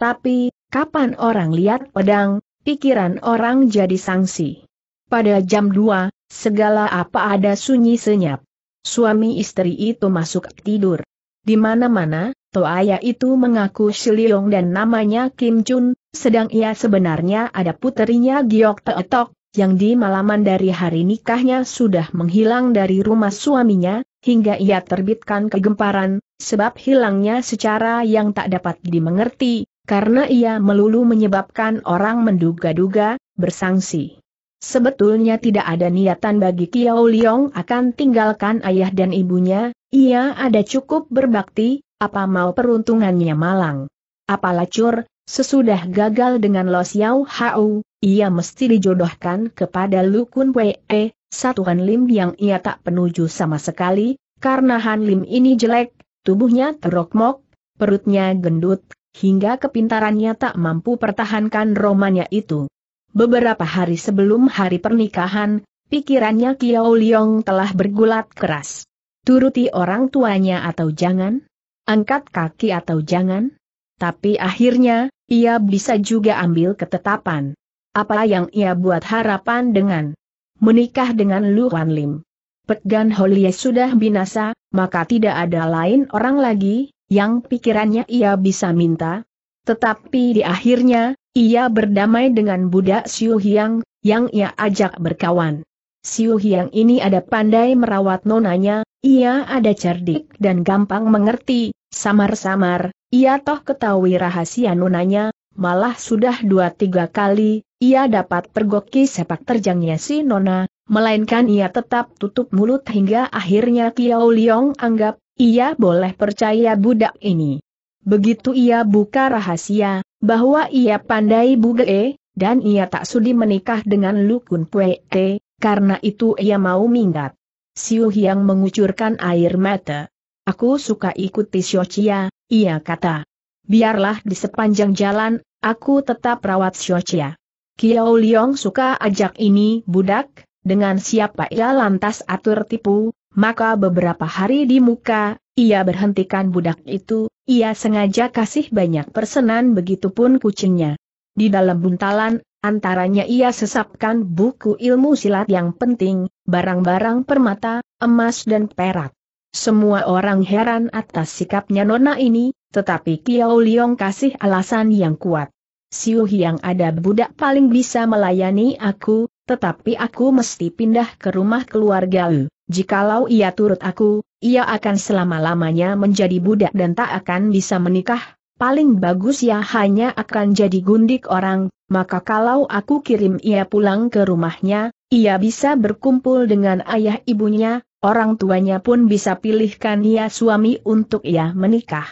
Tapi, kapan orang lihat pedang, pikiran orang jadi sangsi. Pada jam 2, segala apa ada sunyi senyap. Suami istri itu masuk tidur. Di mana-mana, Toaya itu mengaku Shiliong dan namanya Kim Chun, sedang ia sebenarnya ada puterinya Giok Teetok, yang di malaman dari hari nikahnya sudah menghilang dari rumah suaminya, hingga ia terbitkan kegemparan, sebab hilangnya secara yang tak dapat dimengerti, karena ia melulu menyebabkan orang menduga-duga, bersangsi. Sebetulnya tidak ada niatan bagi Kiao Liong akan tinggalkan ayah dan ibunya, ia ada cukup berbakti, apa mau peruntungannya malang. Apa lacur, sesudah gagal dengan Lo Xiao Hao, ia mesti dijodohkan kepada Lu Kun Wei, satu Han Lim yang ia tak penuju sama sekali, karena Han Lim ini jelek, tubuhnya terokmok, perutnya gendut, hingga kepintarannya tak mampu pertahankan romanya itu. Beberapa hari sebelum hari pernikahan, pikirannya Kiao Liong telah bergulat keras. Turuti orang tuanya atau jangan? Angkat kaki atau jangan? Tapi akhirnya, ia bisa juga ambil ketetapan. Apa yang ia buat harapan dengan menikah dengan Lu Wan Lim. Pegan Holie sudah binasa, maka tidak ada lain orang lagi, yang pikirannya ia bisa minta. Tetapi di akhirnya, ia berdamai dengan budak Siu Hiang, yang ia ajak berkawan. Siu Hiang ini ada pandai merawat nonanya, ia ada cerdik dan gampang mengerti, samar-samar, ia toh ketahui rahasia nonanya, malah sudah 2-3 kali, ia dapat pergoki sepak terjangnya si nona, melainkan ia tetap tutup mulut hingga akhirnya Kiao Liong anggap, ia boleh percaya budak ini. Begitu ia buka rahasia, bahwa ia pandai buge, dan ia tak sudi menikah dengan Lu Kun Pue, karena itu ia mau minggat. Siu Hiang mengucurkan air mata. "Aku suka ikuti Siocia," ia kata. "Biarlah di sepanjang jalan, aku tetap rawat Siocia." Kiao Liong suka ajak ini budak, dengan siapa ia lantas atur tipu, maka beberapa hari di muka, ia berhentikan budak itu. Ia sengaja kasih banyak persenan begitupun kucingnya. Di dalam buntalan, antaranya ia sesapkan buku ilmu silat yang penting, barang-barang permata, emas dan perak. Semua orang heran atas sikapnya nona ini, tetapi Kiao Liong kasih alasan yang kuat. Siu yang ada budak paling bisa melayani aku, tetapi aku mesti pindah ke rumah keluarga. Jikalau ia turut aku, ia akan selama-lamanya menjadi budak dan tak akan bisa menikah. Paling bagus ia hanya akan jadi gundik orang, maka kalau aku kirim ia pulang ke rumahnya, ia bisa berkumpul dengan ayah ibunya, orang tuanya pun bisa pilihkan ia suami untuk ia menikah.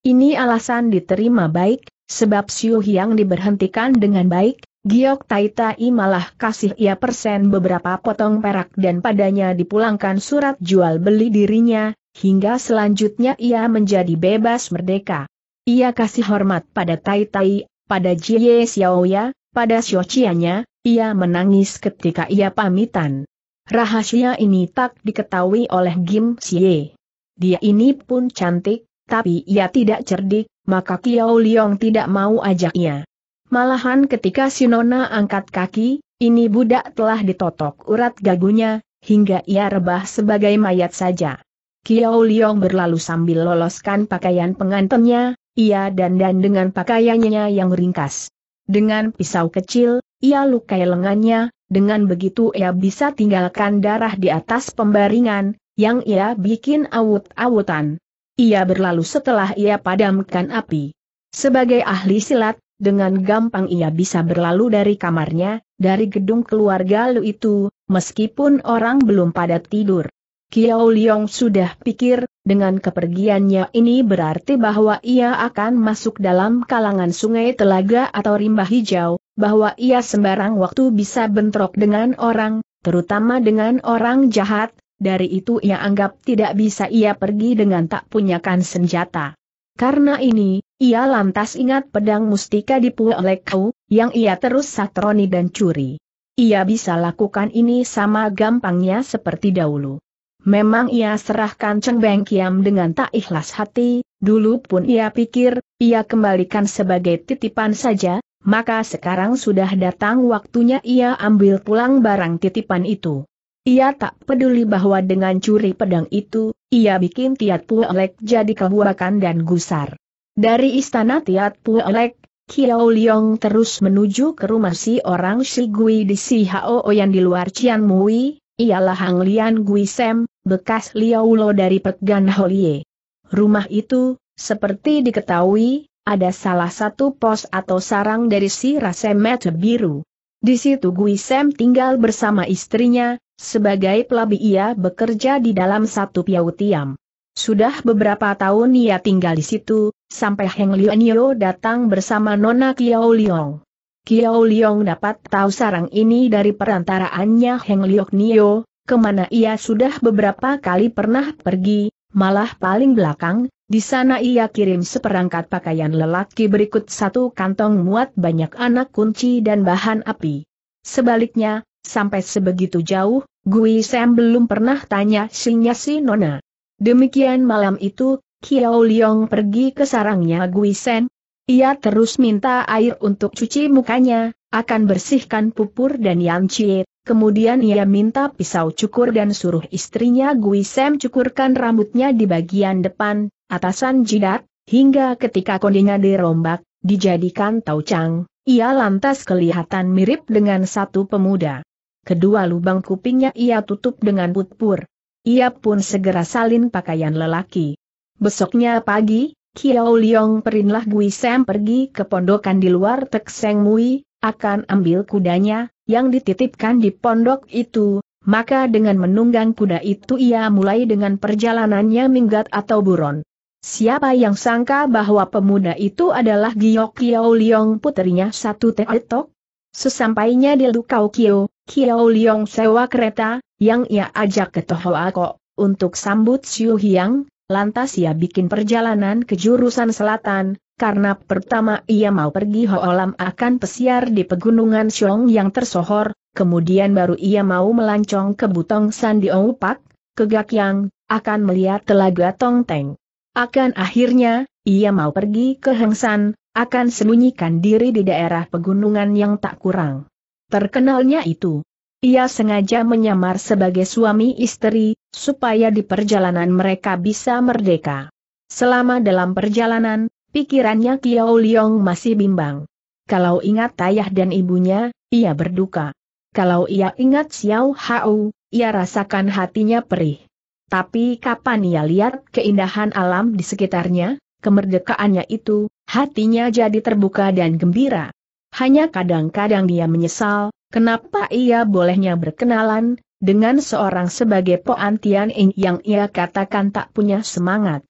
Ini alasan diterima baik, sebab Siu Hyang diberhentikan dengan baik, Giok Tai Tai malah kasih ia persen beberapa potong perak dan padanya dipulangkan surat jual beli dirinya, hingga selanjutnya ia menjadi bebas merdeka. Ia kasih hormat pada Tai Tai, pada Jie Xiaoya, pada Xiaoqianya, ia menangis ketika ia pamitan. Rahasia ini tak diketahui oleh Kim Xie. Dia ini pun cantik, tapi ia tidak cerdik, maka Kiao Liong tidak mau ajaknya. Malahan ketika si nona angkat kaki, ini budak telah ditotok urat gagunya, hingga ia rebah sebagai mayat saja. Kiao Liong berlalu sambil loloskan pakaian pengantinnya. Ia dandan dengan pakaiannya yang ringkas. Dengan pisau kecil, ia lukai lengannya, dengan begitu ia bisa tinggalkan darah di atas pembaringan, yang ia bikin awut-awutan. Ia berlalu setelah ia padamkan api. Sebagai ahli silat, dengan gampang ia bisa berlalu dari kamarnya, dari gedung keluarga Lu itu, meskipun orang belum pada tidur. Kiao Liong sudah pikir, dengan kepergiannya ini berarti bahwa ia akan masuk dalam kalangan sungai telaga atau rimba hijau, bahwa ia sembarang waktu bisa bentrok dengan orang, terutama dengan orang jahat, dari itu ia anggap tidak bisa ia pergi dengan tak punyakan senjata. Karena ini, ia lantas ingat pedang mustika di Pua Lekau, yang ia terus satroni dan curi. Ia bisa lakukan ini sama gampangnya seperti dahulu. Memang ia serahkan Cheng Beng Kiam dengan tak ikhlas hati, dulu pun ia pikir, ia kembalikan sebagai titipan saja, maka sekarang sudah datang waktunya ia ambil pulang barang titipan itu. Ia tak peduli bahwa dengan curi pedang itu, ia bikin Tiat Pu Elek jadi kebuakan dan gusar. Dari istana Tiat Pu Elek, Kiao Liong terus menuju ke rumah si orang Si Gui di Si Hao yang di luar Cian Mui. Ialah Hang Lian Gui Sam, bekas Liao Lo dari Pegan Holie. Rumah itu, seperti diketahui, ada salah satu pos atau sarang dari si Rasemet Biru. Di situ Gui Sam tinggal bersama istrinya, sebagai pelabi ia bekerja di dalam satu piau tiam. Sudah beberapa tahun ia tinggal di situ, sampai Heng Lian Yo datang bersama nona Kiao Liong. Kiao Liong dapat tahu sarang ini dari perantaraannya Heng Liok Nio, kemana ia sudah beberapa kali pernah pergi, malah paling belakang, di sana ia kirim seperangkat pakaian lelaki berikut satu kantong muat banyak anak kunci dan bahan api. Sebaliknya, sampai sebegitu jauh, Gui Sam belum pernah tanya sinya si nona. Demikian malam itu, Kiao Liong pergi ke sarangnya Gui Sam. Ia terus minta air untuk cuci mukanya, akan bersihkan pupur dan Yangcie, kemudian ia minta pisau cukur dan suruh istrinya Gui Sam cukurkan rambutnya di bagian depan, atasan jidat, hingga ketika kondinya dirombak, dijadikan taucang, ia lantas kelihatan mirip dengan satu pemuda. Kedua lubang kupingnya ia tutup dengan pupur. Ia pun segera salin pakaian lelaki. Besoknya pagi, Kiao Liong perinlah Gui Sam pergi ke pondokan di luar Tek Seng Mui, akan ambil kudanya, yang dititipkan di pondok itu, maka dengan menunggang kuda itu ia mulai dengan perjalanannya minggat atau buron. Siapa yang sangka bahwa pemuda itu adalah Giok Kiao Liong putrinya satu tetok? Sesampainya di Lukau Kio, Kiao Liong sewa kereta, yang ia ajak ke Tohoa Ko, untuk sambut Siu Hyang. Lantas ia bikin perjalanan ke jurusan selatan, karena pertama ia mau pergi Hoalam akan pesiar di pegunungan Siong yang tersohor, kemudian baru ia mau melancong ke Butong San di Oupak, ke Gakyang, akan melihat telaga Tongteng. Akan akhirnya, ia mau pergi ke Hengsan, akan sembunyikan diri di daerah pegunungan yang tak kurang terkenalnya itu. Ia sengaja menyamar sebagai suami istri, supaya di perjalanan mereka bisa merdeka. Selama dalam perjalanan, pikirannya Kiao Liong masih bimbang. Kalau ingat ayah dan ibunya, ia berduka. Kalau ia ingat Xiao Hao, ia rasakan hatinya perih. Tapi kapan ia lihat keindahan alam di sekitarnya, kemerdekaannya itu, hatinya jadi terbuka dan gembira. Hanya kadang-kadang dia menyesal. Kenapa ia bolehnya berkenalan dengan seorang sebagai Poan Tian Ing yang ia katakan tak punya semangat.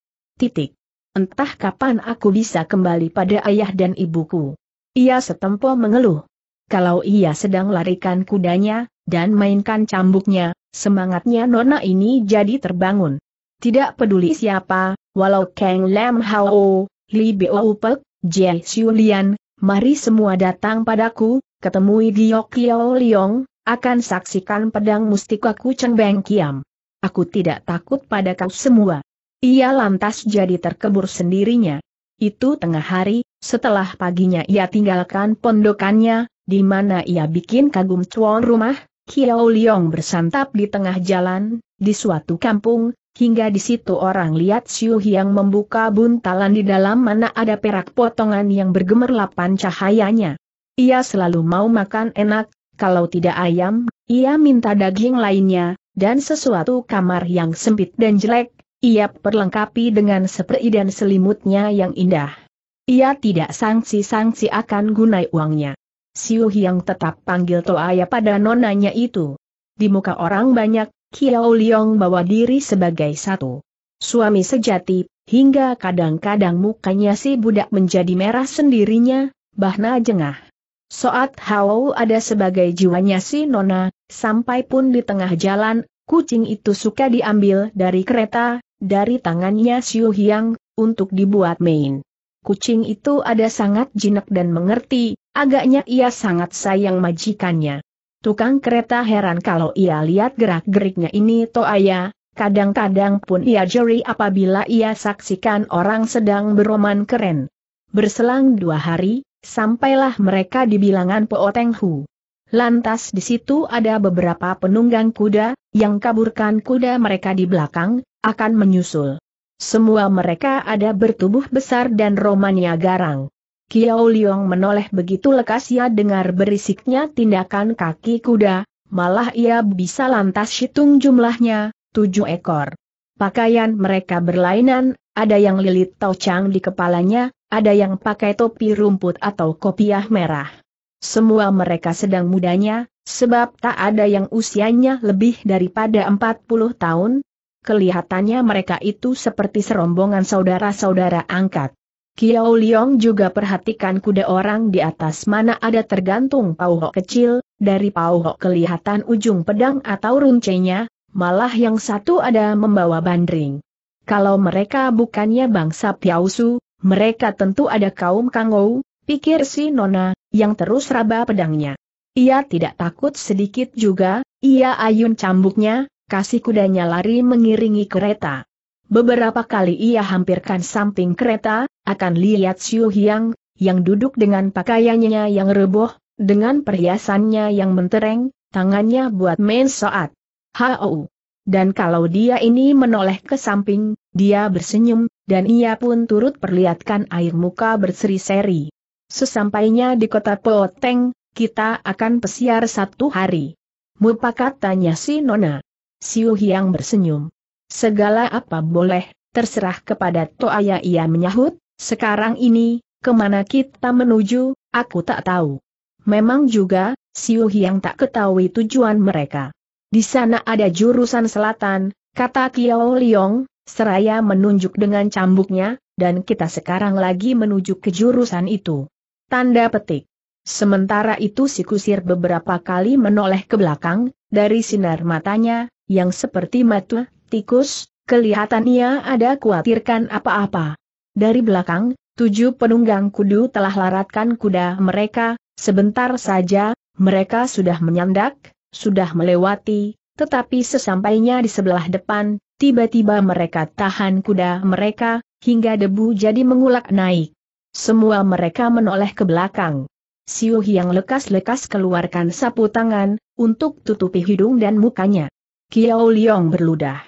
Entah kapan aku bisa kembali pada ayah dan ibuku. Ia setempo mengeluh. Kalau ia sedang larikan kudanya dan mainkan cambuknya, semangatnya nona ini jadi terbangun. Tidak peduli siapa, walau Kang Lam Hao, Li Bao Pek, Jie Xulian, mari semua datang padaku. Ketemui Giok Kiao Liong, akan saksikan pedang mustikaku Cheng Beng Kiam. Aku tidak takut pada kau semua. Ia lantas jadi terkebur sendirinya. Itu tengah hari, setelah paginya ia tinggalkan pondokannya, di mana ia bikin kagum tuan rumah, Kiao Liong bersantap di tengah jalan, di suatu kampung, hingga di situ orang lihat Siu Hiang membuka buntalan di dalam mana ada perak potongan yang bergemerlapan cahayanya. Ia selalu mau makan enak, kalau tidak ayam, ia minta daging lainnya, dan sesuatu kamar yang sempit dan jelek, ia perlengkapi dengan seprei dan selimutnya yang indah. Ia tidak sangsi-sangsi akan gunai uangnya. Siu Hiang tetap panggil Toaya pada nonanya itu. Di muka orang banyak, Kiao Liong bawa diri sebagai satu suami sejati, hingga kadang-kadang mukanya si budak menjadi merah sendirinya, bahna jengah. Soat Hao ada sebagai jiwanya si nona, sampai pun di tengah jalan, kucing itu suka diambil dari kereta, dari tangannya Siu Hiang, untuk dibuat main. Kucing itu ada sangat jinak dan mengerti, agaknya ia sangat sayang majikannya. Tukang kereta heran kalau ia lihat gerak-geriknya ini Toaya, kadang-kadang pun ia jeri apabila ia saksikan orang sedang beroman keren. Berselang 2 hari, sampailah mereka di bilangan Po Teng Hu. Lantas di situ ada beberapa penunggang kuda, yang kaburkan kuda mereka di belakang, akan menyusul. Semua mereka ada bertubuh besar dan romanya garang. Kiao Liong menoleh begitu lekas ia dengar berisiknya tindakan kaki kuda, malah ia bisa lantas hitung jumlahnya, 7 ekor. Pakaian mereka berlainan, ada yang lilit tocang di kepalanya, ada yang pakai topi rumput atau kopiah merah. Semua mereka sedang mudanya, sebab tak ada yang usianya lebih daripada 40 tahun. Kelihatannya mereka itu seperti serombongan saudara-saudara angkat. Kiao Liong juga perhatikan kuda orang di atas mana ada tergantung pauhok kecil, dari pauhok kelihatan ujung pedang atau runcainya, malah yang satu ada membawa bandring. Kalau mereka bukannya bangsa Piausu, mereka tentu ada kaum Kangou, pikir si nona, yang terus raba pedangnya. Ia tidak takut sedikit juga, ia ayun cambuknya, kasih kudanya lari mengiringi kereta. Beberapa kali ia hampirkan samping kereta, akan lihat Siu Hiang, yang duduk dengan pakaiannya yang reboh, dengan perhiasannya yang mentereng, tangannya buat main Soat Hao. Dan kalau dia ini menoleh ke samping, dia bersenyum, dan ia pun turut perlihatkan air muka berseri-seri. Sesampainya di kota Po Teng, kita akan pesiar 1 hari. Mupakat tanya si nona. Siu Hiang bersenyum. Segala apa boleh, terserah kepada Toaya, ia menyahut. Sekarang ini, kemana kita menuju, aku tak tahu. Memang juga, Siu Hiang tak ketahui tujuan mereka. Di sana ada jurusan selatan, kata Kiao Liong, seraya menunjuk dengan cambuknya, dan kita sekarang lagi menuju ke jurusan itu. Sementara itu si kusir beberapa kali menoleh ke belakang, dari sinar matanya, yang seperti mata tikus, kelihatan ia ada khawatirkan apa-apa. Dari belakang, 7 penunggang kuda telah laratkan kuda mereka, sebentar saja, mereka sudah menyandak. Sudah melewati, tetapi sesampainya di sebelah depan, tiba-tiba mereka tahan kuda mereka, hingga debu jadi mengulak naik. Semua mereka menoleh ke belakang. Siu Hiang lekas-lekas keluarkan sapu tangan, untuk tutupi hidung dan mukanya. Kiao Liang berludah.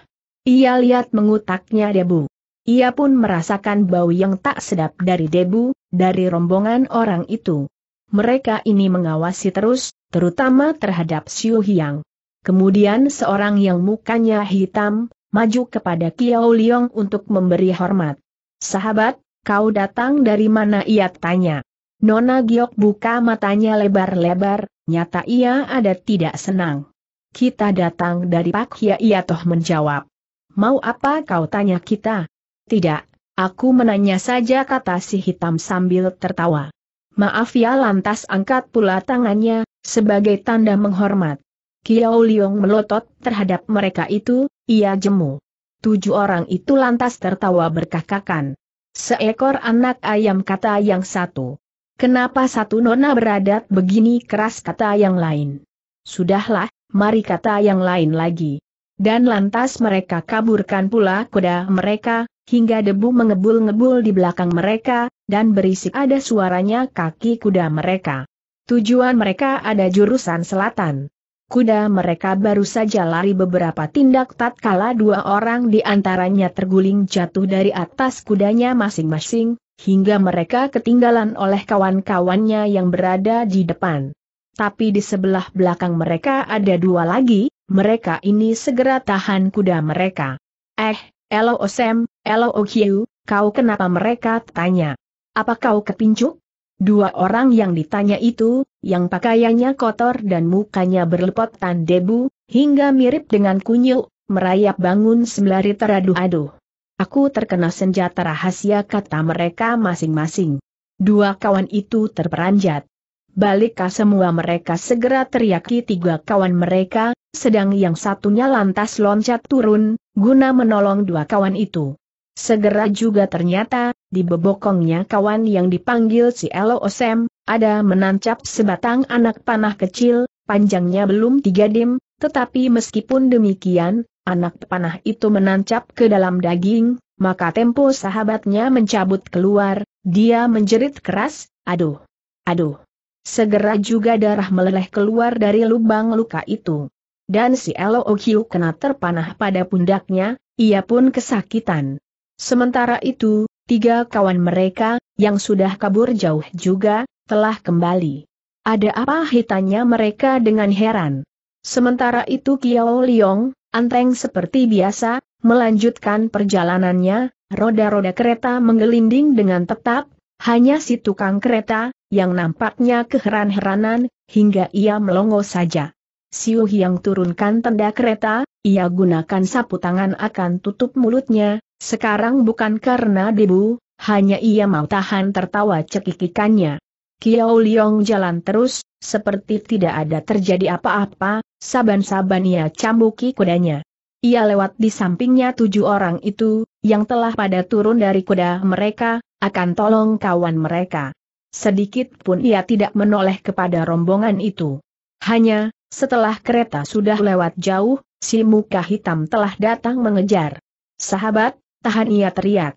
Ia lihat mengutaknya debu. Ia pun merasakan bau yang tak sedap dari debu, dari rombongan orang itu. Mereka ini mengawasi terus, terutama terhadap Siu Hiang. Kemudian seorang yang mukanya hitam, maju kepada Kiao Liang untuk memberi hormat. "Sahabat, kau datang dari mana?" ia tanya. Nona Giok buka matanya lebar-lebar, nyata ia ada tidak senang. "Kita datang dari Pak Hia," ia toh menjawab. "Mau apa kau tanya kita?" "Tidak, aku menanya saja," kata si hitam sambil tertawa. "Maaf ya," lantas angkat pula tangannya, sebagai tanda menghormat. Kiao Liang melotot terhadap mereka itu, ia jemu. 7 orang itu lantas tertawa berkakakan. "Seekor anak ayam," kata yang satu. "Kenapa satu nona beradat begini keras?" kata yang lain. "Sudahlah, mari," kata yang lain lagi. Dan lantas mereka kaburkan pula kuda mereka, hingga debu mengebul-ngebul di belakang mereka, dan berisik ada suaranya kaki kuda mereka. Tujuan mereka ada jurusan selatan. Kuda mereka baru saja lari beberapa tindak tatkala 2 orang di antaranya terguling jatuh dari atas kudanya masing-masing, hingga mereka ketinggalan oleh kawan-kawannya yang berada di depan. Tapi di sebelah belakang mereka ada 2 lagi, mereka ini segera tahan kuda mereka. "Eh, Elo Osem, Elo Okiu, kau kenapa?" mereka tanya. "Apa kau kepincut?" 2 orang yang ditanya itu, yang pakaiannya kotor dan mukanya berlepotan debu, hingga mirip dengan kunyil, merayap bangun sembari teraduh-aduh. "Aku terkena senjata rahasia," kata mereka masing-masing. 2 kawan itu terperanjat. "Balikkah semua?" mereka segera teriaki 3 kawan mereka, sedang yang satunya lantas loncat turun, guna menolong 2 kawan itu. Segera juga ternyata, di bebokongnya kawan yang dipanggil si Elo Osem, ada menancap sebatang anak panah kecil, panjangnya belum 3 dim, tetapi meskipun demikian, anak panah itu menancap ke dalam daging, maka tempo sahabatnya mencabut keluar, dia menjerit keras, "Aduh! Aduh!" Segera juga darah meleleh keluar dari lubang luka itu. Dan si Elo Okyu kena terpanah pada pundaknya, ia pun kesakitan. Sementara itu, 3 kawan mereka, yang sudah kabur jauh juga, telah kembali. "Ada apa?" hitanya mereka dengan heran. Sementara itu Kiao Liang, anteng seperti biasa, melanjutkan perjalanannya, roda-roda kereta menggelinding dengan tetap, hanya si tukang kereta, yang nampaknya keheran-heranan, hingga ia melongo saja. Siu Hiang turunkan tenda kereta, ia gunakan sapu tangan akan tutup mulutnya, sekarang bukan karena debu, hanya ia mau tahan tertawa cekikikannya. Kiao Liang jalan terus, seperti tidak ada terjadi apa-apa, saban-saban ia cambuki kudanya. Ia lewat di sampingnya 7 orang itu, yang telah pada turun dari kuda mereka, akan tolong kawan mereka. Sedikit pun ia tidak menoleh kepada rombongan itu. Hanya, setelah kereta sudah lewat jauh, si muka hitam telah datang mengejar. "Sahabat, tahan!" ia teriak.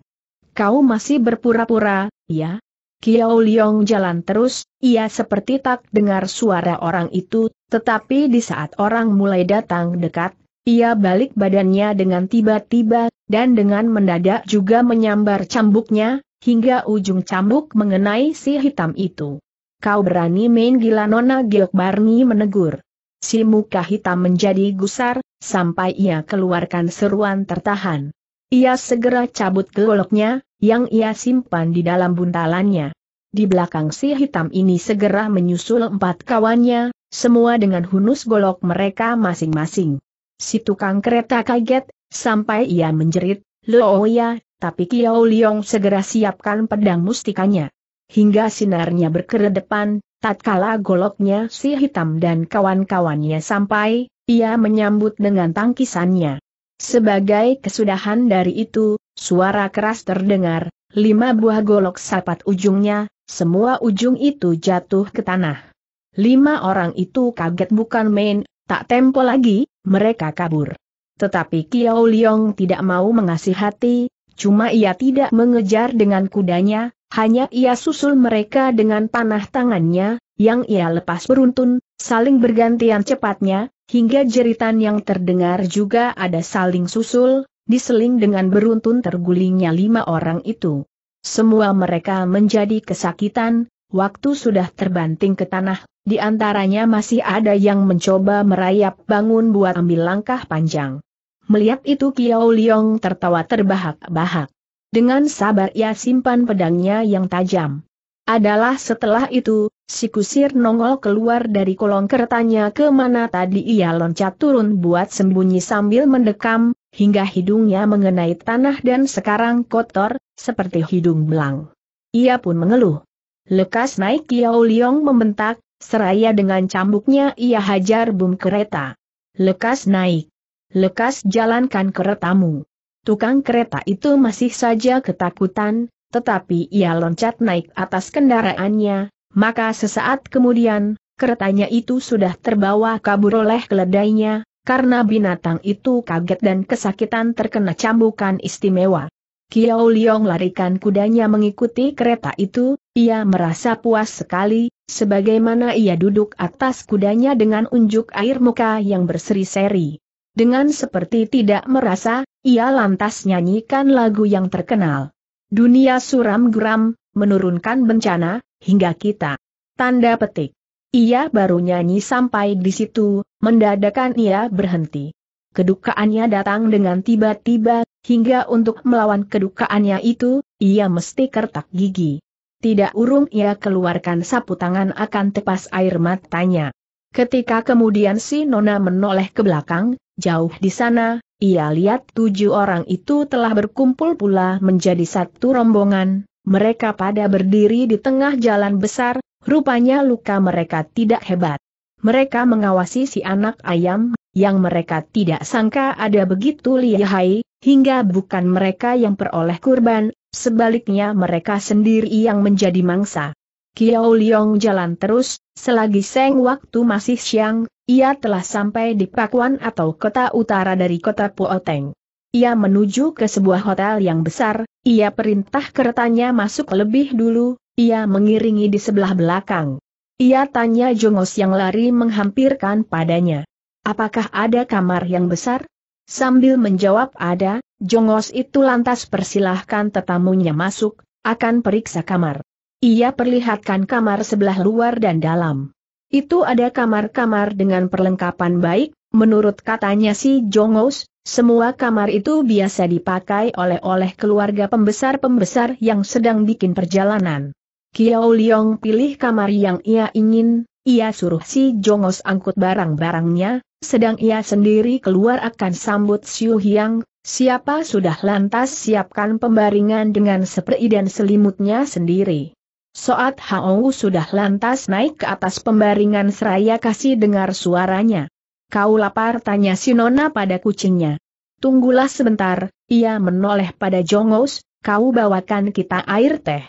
"Kau masih berpura-pura, ya?" Kiao Liang jalan terus, ia seperti tak dengar suara orang itu, tetapi di saat orang mulai datang dekat, ia balik badannya dengan tiba-tiba, dan dengan mendadak juga menyambar cambuknya, hingga ujung cambuk mengenai si hitam itu. "Kau berani main gila!" Nona Giok Barni menegur. Si muka hitam menjadi gusar, sampai ia keluarkan seruan tertahan. Ia segera cabut goloknya, yang ia simpan di dalam buntalannya. Di belakang si hitam ini segera menyusul 4 kawannya, semua dengan hunus golok mereka masing-masing. Si tukang kereta kaget, sampai ia menjerit, "Looya!" tapi Kiao Liang segera siapkan pedang mustikanya. Hingga sinarnya berkeredepan, tatkala goloknya si hitam dan kawan-kawannya sampai, ia menyambut dengan tangkisannya. Sebagai kesudahan dari itu, suara keras terdengar, 5 buah golok sapat ujungnya, semua ujung itu jatuh ke tanah. 5 orang itu kaget bukan main, tak tempo lagi, mereka kabur. Tetapi Kiao Liang tidak mau mengasih hati, cuma ia tidak mengejar dengan kudanya, Hanya ia susul mereka dengan panah tangannya, yang ia lepas beruntun, saling bergantian cepatnya, hingga jeritan yang terdengar juga ada saling susul, diseling dengan beruntun tergulingnya lima orang itu. Semua mereka menjadi kesakitan, waktu sudah terbanting ke tanah, di antaranya masih ada yang mencoba merayap bangun buat ambil langkah panjang. Melihat itu Kiao Liong tertawa terbahak-bahak. Dengan sabar ia simpan pedangnya yang tajam. Adalah setelah itu, si kusir nongol keluar dari kolong keretanya ke mana tadi ia loncat turun buat sembunyi sambil mendekam, hingga hidungnya mengenai tanah dan sekarang kotor, seperti hidung belang. Ia pun mengeluh. Lekas naik Kiao Liong membentak, seraya dengan cambuknya ia hajar bom kereta. Lekas naik. Lekas jalankan keretamu. Tukang kereta itu masih saja ketakutan, tetapi ia loncat naik atas kendaraannya, maka sesaat kemudian, keretanya itu sudah terbawa kabur oleh keledainya, karena binatang itu kaget dan kesakitan terkena cambukan istimewa. Kiao Liong larikan kudanya mengikuti kereta itu, ia merasa puas sekali, sebagaimana ia duduk atas kudanya dengan unjuk air muka yang berseri-seri. Dengan seperti tidak merasa, ia lantas nyanyikan lagu yang terkenal. Dunia suram geram, menurunkan bencana, hingga kita. Tanda petik. Ia baru nyanyi sampai di situ, mendadakan ia berhenti. Kedukaannya datang dengan tiba-tiba, hingga untuk melawan kedukaannya itu, ia mesti kertak gigi. Tidak urung ia keluarkan sapu tangan akan tepas air matanya. Ketika kemudian si nona menoleh ke belakang, jauh di sana, ia lihat 7 orang itu telah berkumpul pula menjadi satu rombongan, mereka pada berdiri di tengah jalan besar, rupanya luka mereka tidak hebat. Mereka mengawasi si anak ayam, yang mereka tidak sangka ada begitu lihai, hingga bukan mereka yang peroleh kurban, sebaliknya mereka sendiri yang menjadi mangsa. Kiao Liong jalan terus, selagi seng waktu masih siang, ia telah sampai di Pakuan atau kota utara dari kota Pooteng. Ia menuju ke sebuah hotel yang besar, ia perintah keretanya masuk lebih dulu, ia mengiringi di sebelah belakang. Ia tanya jongos yang lari menghampirkan padanya. Apakah ada kamar yang besar? Sambil menjawab ada, jongos itu lantas persilahkan tetamunya masuk, akan periksa kamar. Ia perlihatkan kamar sebelah luar dan dalam. Itu ada kamar-kamar dengan perlengkapan baik, menurut katanya si jongos, semua kamar itu biasa dipakai oleh keluarga pembesar-pembesar yang sedang bikin perjalanan. Kiao Liong pilih kamar yang ia ingin, ia suruh si jongos angkut barang-barangnya, sedang ia sendiri keluar akan sambut Siu Hiang, siapa sudah lantas siapkan pembaringan dengan spray dan selimutnya sendiri. Soat Hao sudah lantas naik ke atas pembaringan seraya kasih dengar suaranya. Kau lapar? Tanya si nona pada kucingnya. Tunggulah sebentar, ia menoleh pada jongos, kau bawakan kita air teh.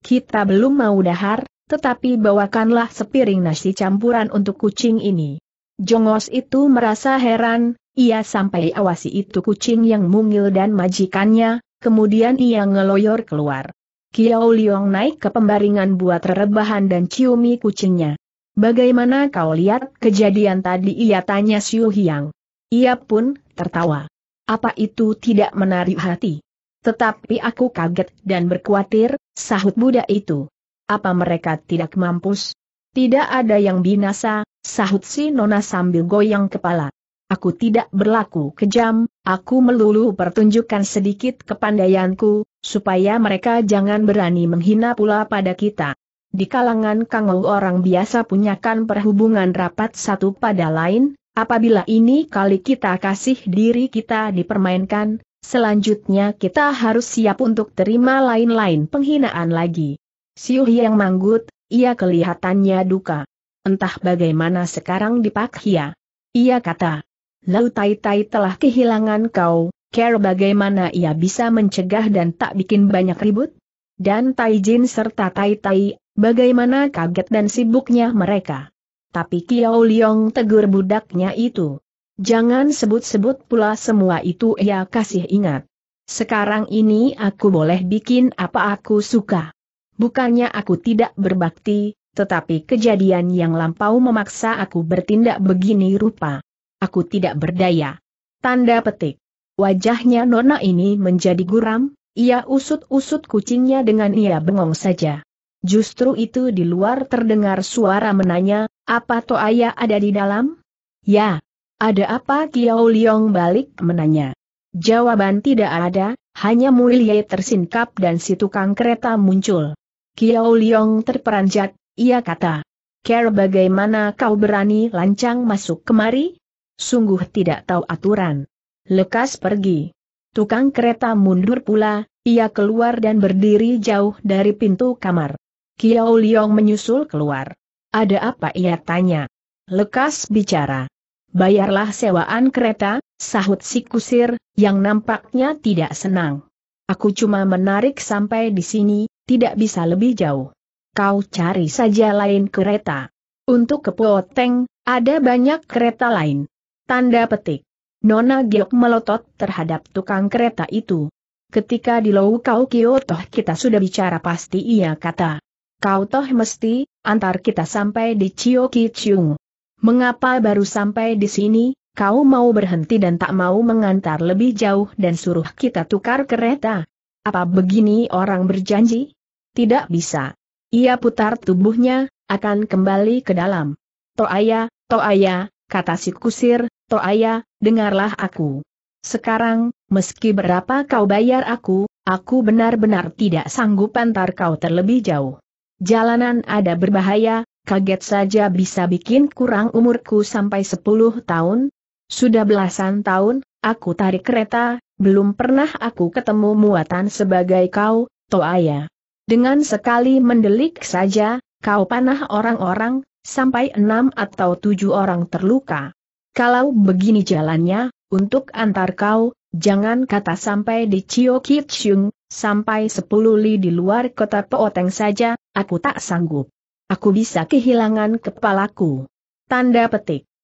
Kita belum mau dahar, tetapi bawakanlah sepiring nasi campuran untuk kucing ini. Jongos itu merasa heran, ia sampai awasi itu kucing yang mungil dan majikannya, kemudian ia ngeloyor keluar. Kiao Liong naik ke pembaringan buat rebahan dan ciumi kucingnya. Bagaimana kau lihat kejadian tadi? Ia tanya Siu Hiang. Ia pun tertawa. Apa itu tidak menarik hati? Tetapi aku kaget dan berkhawatir, sahut budak itu. Apa mereka tidak mampus? Tidak ada yang binasa, sahut si nona sambil goyang kepala. Aku tidak berlaku kejam, aku melulu pertunjukkan sedikit kepandaianku, supaya mereka jangan berani menghina pula pada kita. Di kalangan Kangou orang biasa punyakan perhubungan rapat satu pada lain, apabila ini kali kita kasih diri kita dipermainkan, selanjutnya kita harus siap untuk terima lain-lain penghinaan lagi. Siu Hiang manggut, ia kelihatannya duka. Entah bagaimana sekarang di Pak Hia. Ia kata, Lau Tai Tai telah kehilangan kau. Care bagaimana ia bisa mencegah dan tak bikin banyak ribut? Dan Tai Jin serta Tai Tai, bagaimana kaget dan sibuknya mereka. Tapi Kiao Liong tegur budaknya itu. Jangan sebut-sebut pula semua itu, ia kasih ingat. Sekarang ini aku boleh bikin apa aku suka. Bukannya aku tidak berbakti, tetapi kejadian yang lampau memaksa aku bertindak begini rupa. Aku tidak berdaya. Tanda petik. Wajahnya Nona ini menjadi guram, ia usut-usut kucingnya dengan ia bengong saja. Justru itu di luar terdengar suara menanya, apa toh ayah ada di dalam? Ya. Ada apa? Kiao Liong balik menanya. Jawaban tidak ada, hanya Mulie tersingkap dan si tukang kereta muncul. Kiao Liong terperanjat, ia kata. Care bagaimana kau berani lancang masuk kemari? Sungguh tidak tahu aturan. Lekas pergi. Tukang kereta mundur pula, ia keluar dan berdiri jauh dari pintu kamar. Kiao Liong menyusul keluar. Ada apa? Ia tanya. Lekas bicara. Bayarlah sewaan kereta, sahut si kusir, yang nampaknya tidak senang. Aku cuma menarik sampai di sini, tidak bisa lebih jauh. Kau cari saja lain kereta. Untuk ke Poteng, ada banyak kereta lain. Tanda petik. Nona Giok melotot terhadap tukang kereta itu. Ketika di Lau Kau Kio toh kita sudah bicara pasti, ia kata. Kau toh mesti antar kita sampai di Cio Kiciung. Mengapa baru sampai di sini, kau mau berhenti dan tak mau mengantar lebih jauh dan suruh kita tukar kereta? Apa begini orang berjanji? Tidak bisa. Ia putar tubuhnya, akan kembali ke dalam. Toaya, kata si kusir, Toaya, dengarlah aku. Sekarang, meski berapa kau bayar aku benar-benar tidak sanggup antar kau terlebih jauh. Jalanan ada berbahaya. Kaget saja bisa bikin kurang umurku sampai 10 tahun. Sudah belasan tahun, aku tarik kereta, belum pernah aku ketemu muatan sebagai kau, Toaya. Dengan sekali mendelik saja, kau panah orang-orang, sampai 6 atau 7 orang terluka. Kalau begini jalannya, untuk antar kau, jangan kata sampai di Cio Kiciung, sampai 10 li di luar kota Poteng saja, aku tak sanggup. Aku bisa kehilangan kepalaku. Tanda petik.